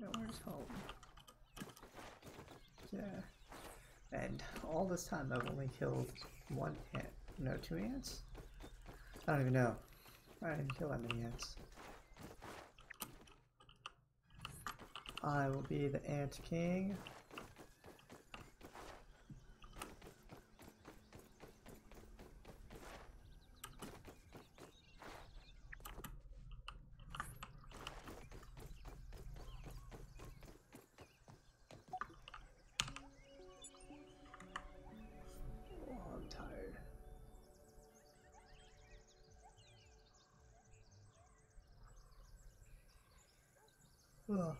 No, where's home? Yeah. And all this time I've only killed one ant. No, two ants? I don't even know. I didn't kill that many ants. I will be the ant king. Ugh.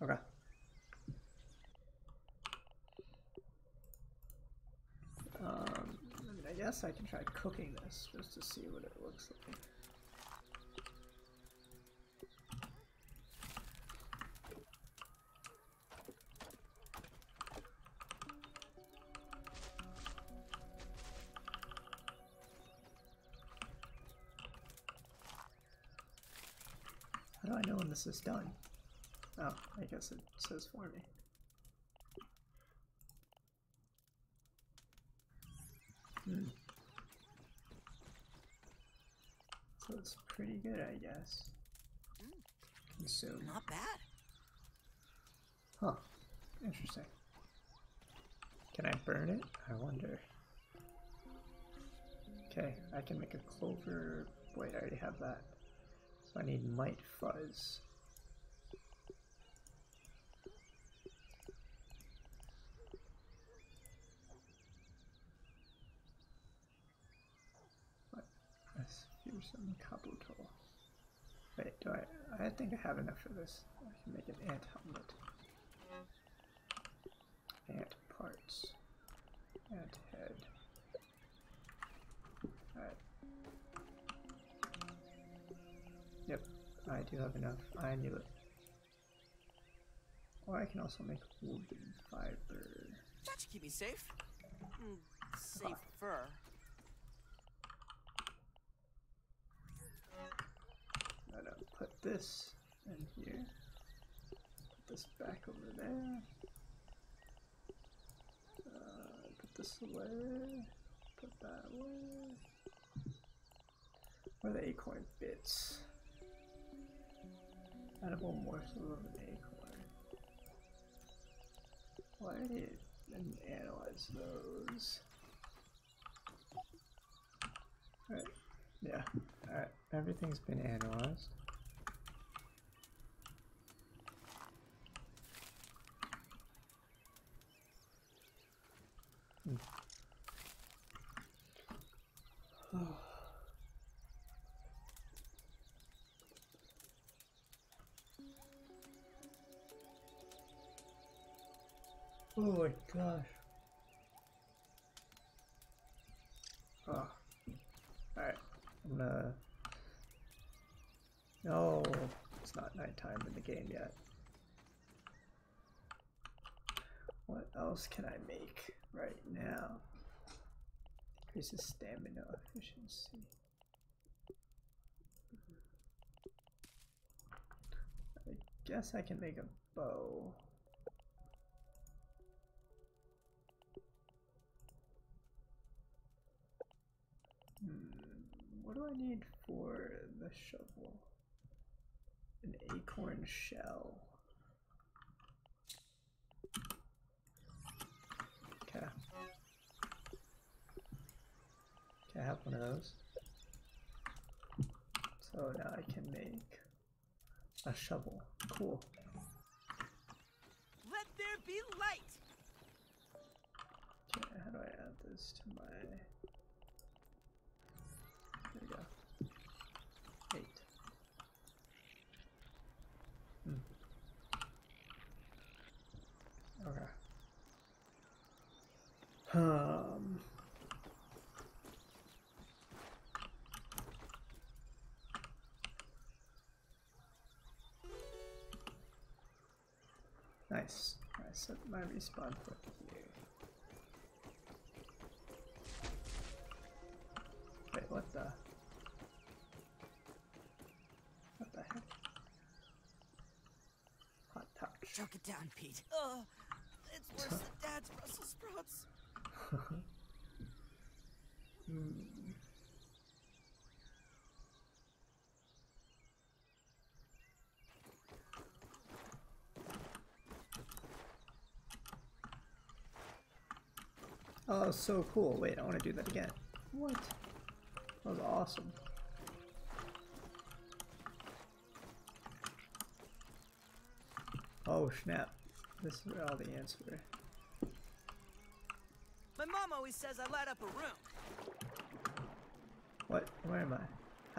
Okay. I mean, I guess I can try cooking this just to see what it looks like. How do I know when this is done? Oh, I guess it says for me. So it's pretty good, I guess. Consume. Not bad. Huh. Interesting. Can I burn it? I wonder. Okay, I can make a clover. Wait, I already have that. So I need mite fuzz. Some Kabuto. Wait, do I? I think I have enough for this. I can make an ant helmet. Ant parts. Ant head. Alright. Yep, I do have enough. I knew it. Or I can also make woven fiber. That should keep me safe. Safe fur. Put this in here, put this back over there, put this away, put that away. Where are the acorn bits? Add one morsel of an acorn. Why didn't analyze those? Alright, yeah, alright, everything's been analyzed. Oh my gosh. Oh. Alright, I'm gonna... No, it's not nighttime in the game yet. What else can I make right now? Increases stamina efficiency. I guess I can make a bow. What do I need for the shovel? An acorn shell. Okay. Can I have one of those? So now I can make a shovel. Cool. Let there be light. Okay, how do I add this to my? There we go. 8. Okay. Nice. I set my respawn point here. Wait, what the? What the heck? Hot touch. Choke it down, Pete. Oh, it's worse than Dad's Brussels sprouts. Oh, so cool. Wait, I want to do that again. What? That was awesome. Oh snap, this is where all the ants were. My mom always says I light up a room. What? Where am I?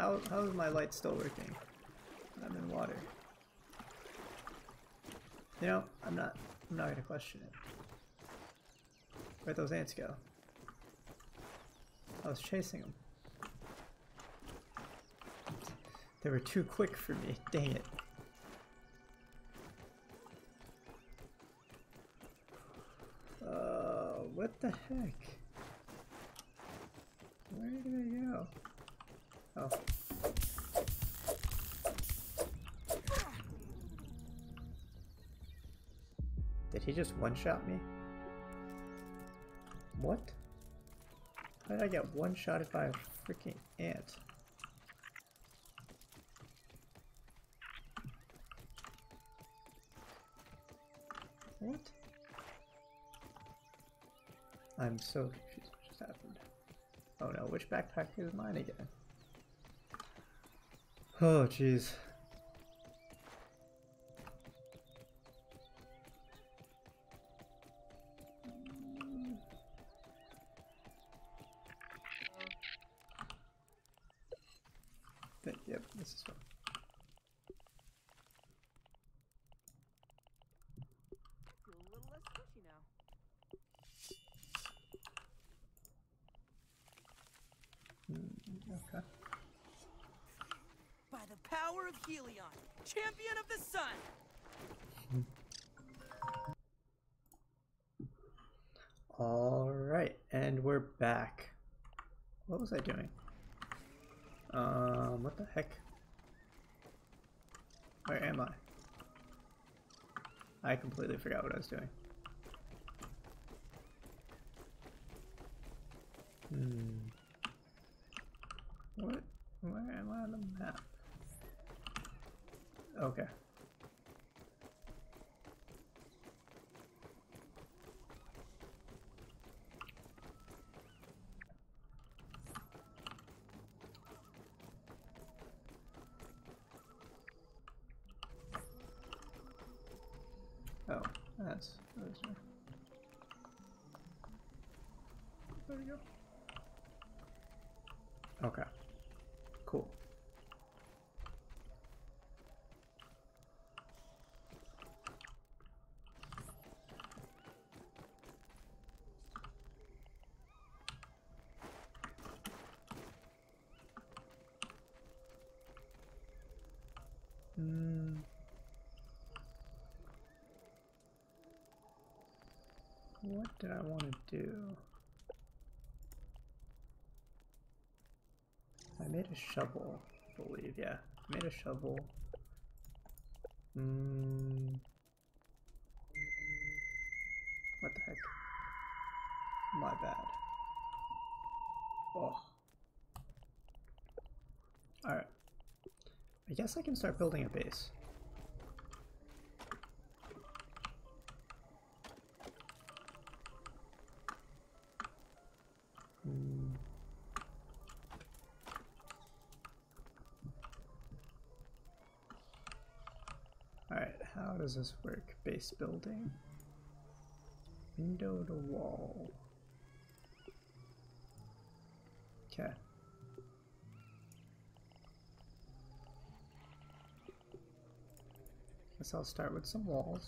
How is my light still working? when I'm in water. You know, I'm not gonna question it. Where'd those ants go? I was chasing them. They were too quick for me, dang it. What the heck? Where did I go? Oh. Did he just one-shot me? What? How did I get one-shotted by a freaking ant? What? I'm so confused what just happened. Oh no, which backpack is mine again? Oh jeez. Yep, this is fun. Okay. By the power of Helion, champion of the sun. All right, and we're back. What was I doing? What the heck? Where am I? I completely forgot what I was doing. What? Where am I on the map? Okay. Oh, that's right. There we go. Okay. Cool. What did I want to do? I made a shovel, I believe, yeah. I made a shovel. What the heck? My bad. Oh. Alright. I guess I can start building a base. How does this work? Base building? Window to wall. Okay. Guess I'll start with some walls.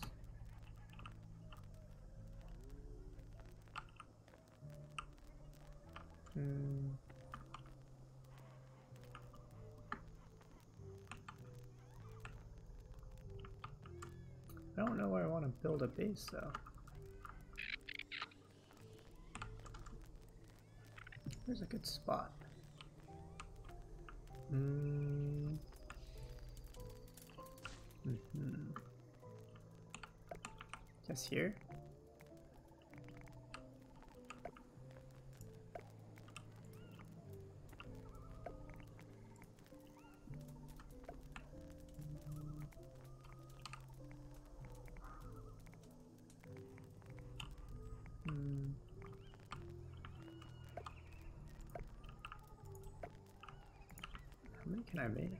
I don't know where I want to build a base though. There's a good spot. Just here? Can I make?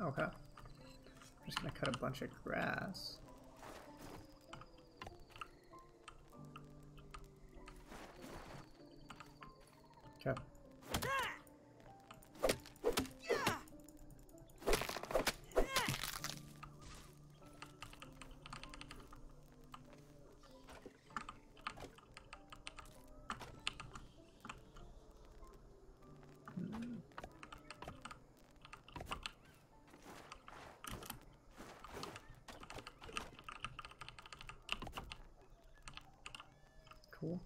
Okay. I'm just gonna cut a bunch of grass. Okay. Cool.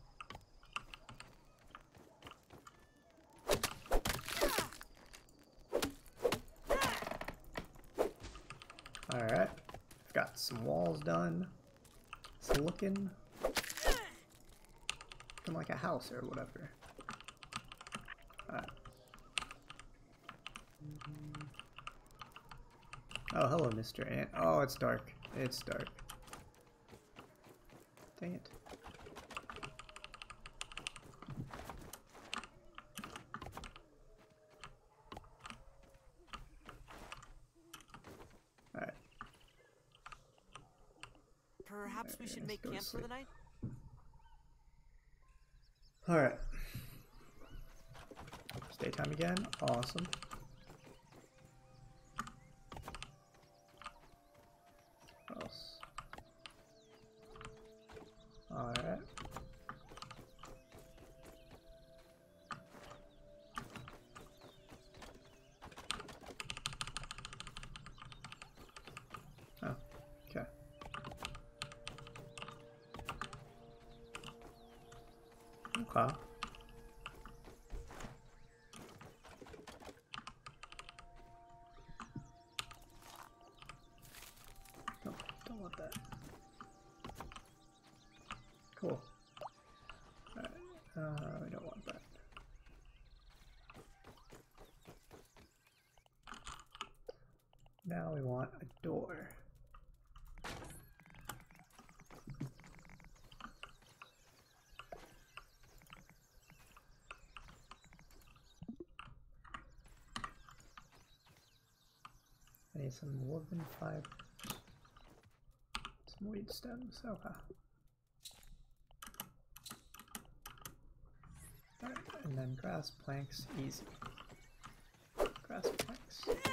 Alright, I've got some walls done. It's looking like a house or whatever. Alright. Oh, hello, Mr. Ant. Oh, it's dark. It's dark. Dang it. Perhaps we should make camp for the night? Alright. It's daytime again. Awesome. What else? Alright. Okay. No, don't want that. Cool. Alright, we don't want that. Now we want a door. Some woven fiber, some weed stems. Okay. Alright, and then grass planks, easy. Grass planks. Yeah.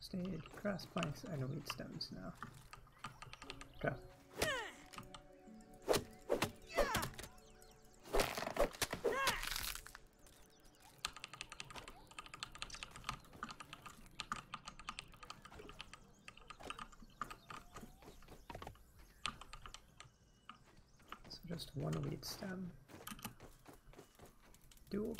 Just need grass planks and weed stems now. Okay. Just one weed stem. Doable.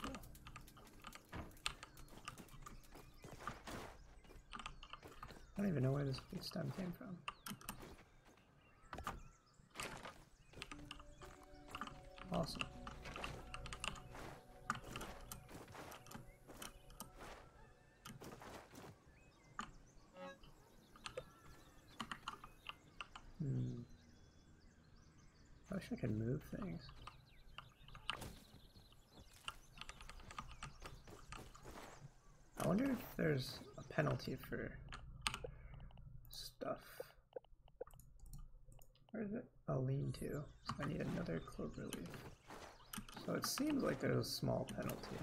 I don't even know where this weed stem came from. Awesome. I wish I could move things. I wonder if there's a penalty for stuff. Where is it? I'll lean to. So I need another clover leaf. So it seems like there's a small penalty.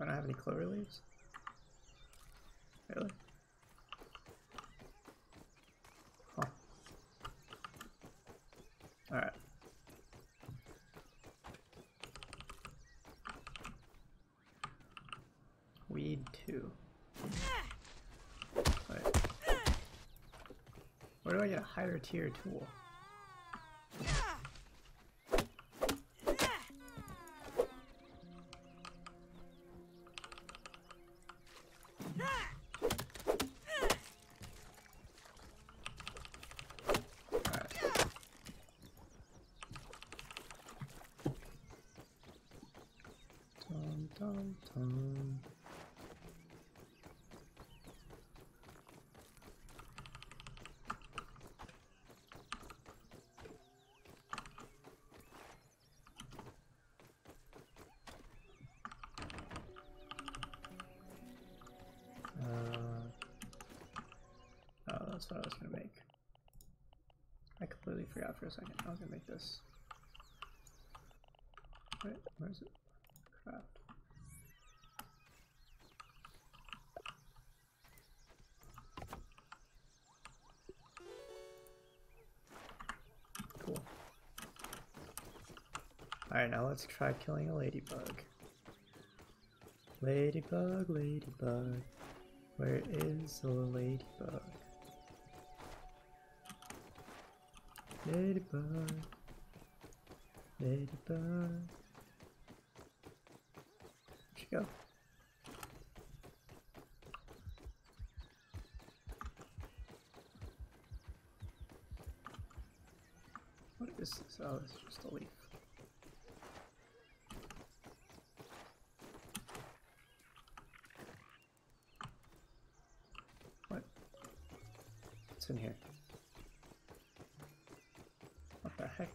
I don't have any clover leaves? Really? Alright. Weed 2. Wait. Where do I get a higher tier tool? that's what I was gonna make. I completely forgot for a second. I was gonna make this. Wait, where is it? Crap. Cool. Alright, now let's try killing a ladybug. Ladybug, ladybug. Where is the ladybug? Ladybug. Ladybug. Where'd she go? What is this? Oh, it's just a leaf. In here. What the heck?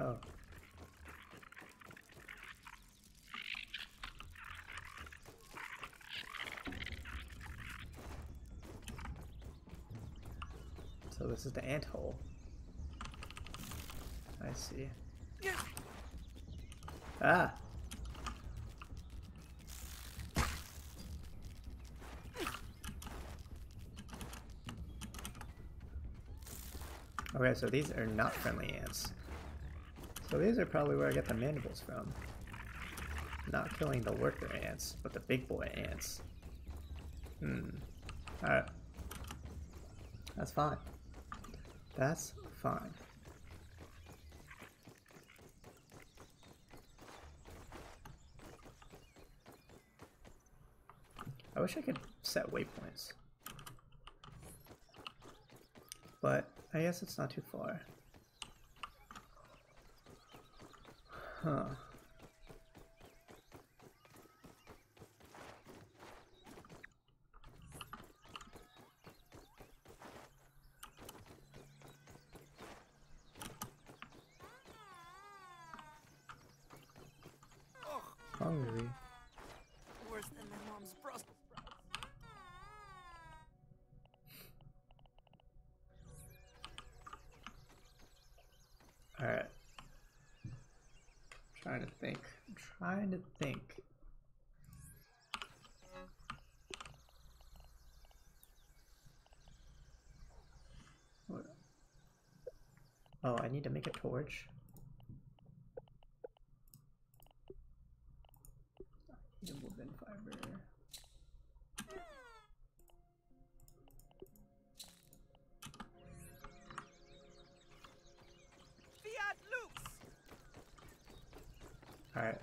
Oh. So this is the ant hole. I see. Ah! Okay, so these are not friendly ants. So these are probably where I get the mandibles from. Not killing the worker ants, but the big boy ants. Hmm. Alright. That's fine. That's fine. I wish I could set waypoints, but I guess it's not too far. Huh. Hungry. Worse than my mom's frost. Alright. I'm trying to think. What? Oh, I need to make a torch. Woven fiber. Alright,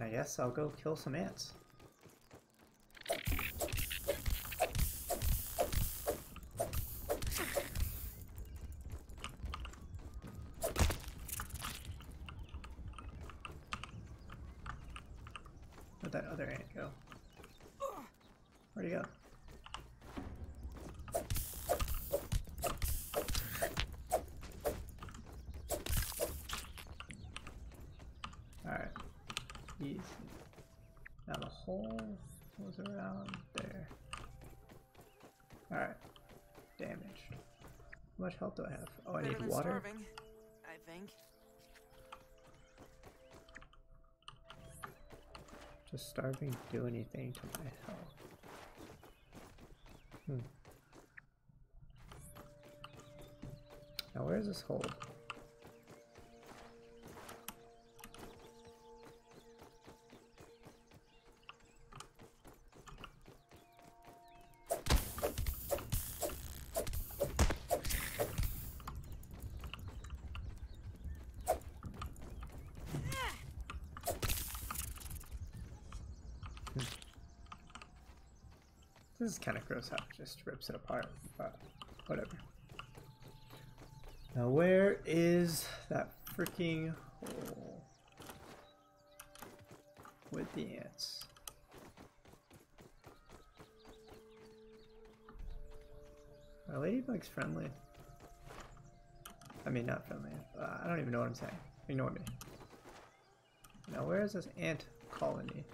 I guess I'll go kill some ants. Where'd that other ant go? Where'd he go? Now the hole was around there. Alright. Damage. How much health do I have? Oh, I need water. Starving, I think. Does starving do anything to my health? Hmm. Now where is this hole? This is kind of gross how it just rips it apart, but whatever. Now where is that freaking hole with the ants? Are ladybugs friendly? I mean, not friendly. I don't even know what I'm saying. Ignore me. Now, where is this ant colony?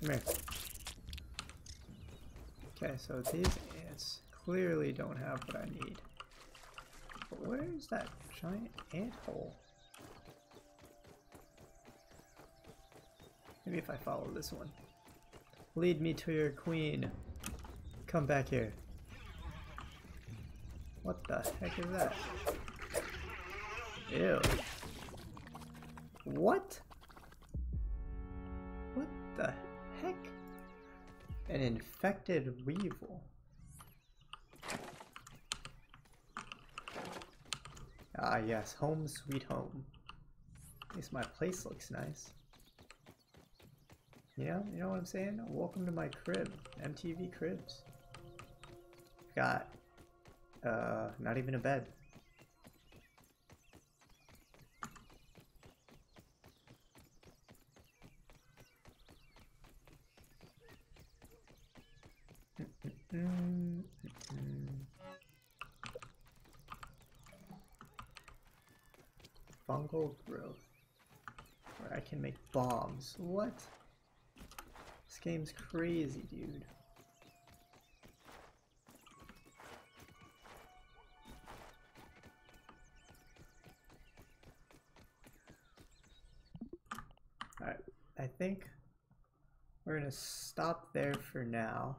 Come here. Okay, so these ants clearly don't have what I need. But where is that giant ant hole? Maybe if I follow this one. Lead me to your queen. Come back here. What the heck is that? Ew. What? What the heck? An infected weevil. Ah yes, home sweet home. At least my place looks nice. You know what I'm saying? Welcome to my crib. MTV Cribs. Got not even a bed. Fungal growth. Where I can make bombs. What? This game's crazy, dude. Alright, I think we're gonna stop there for now.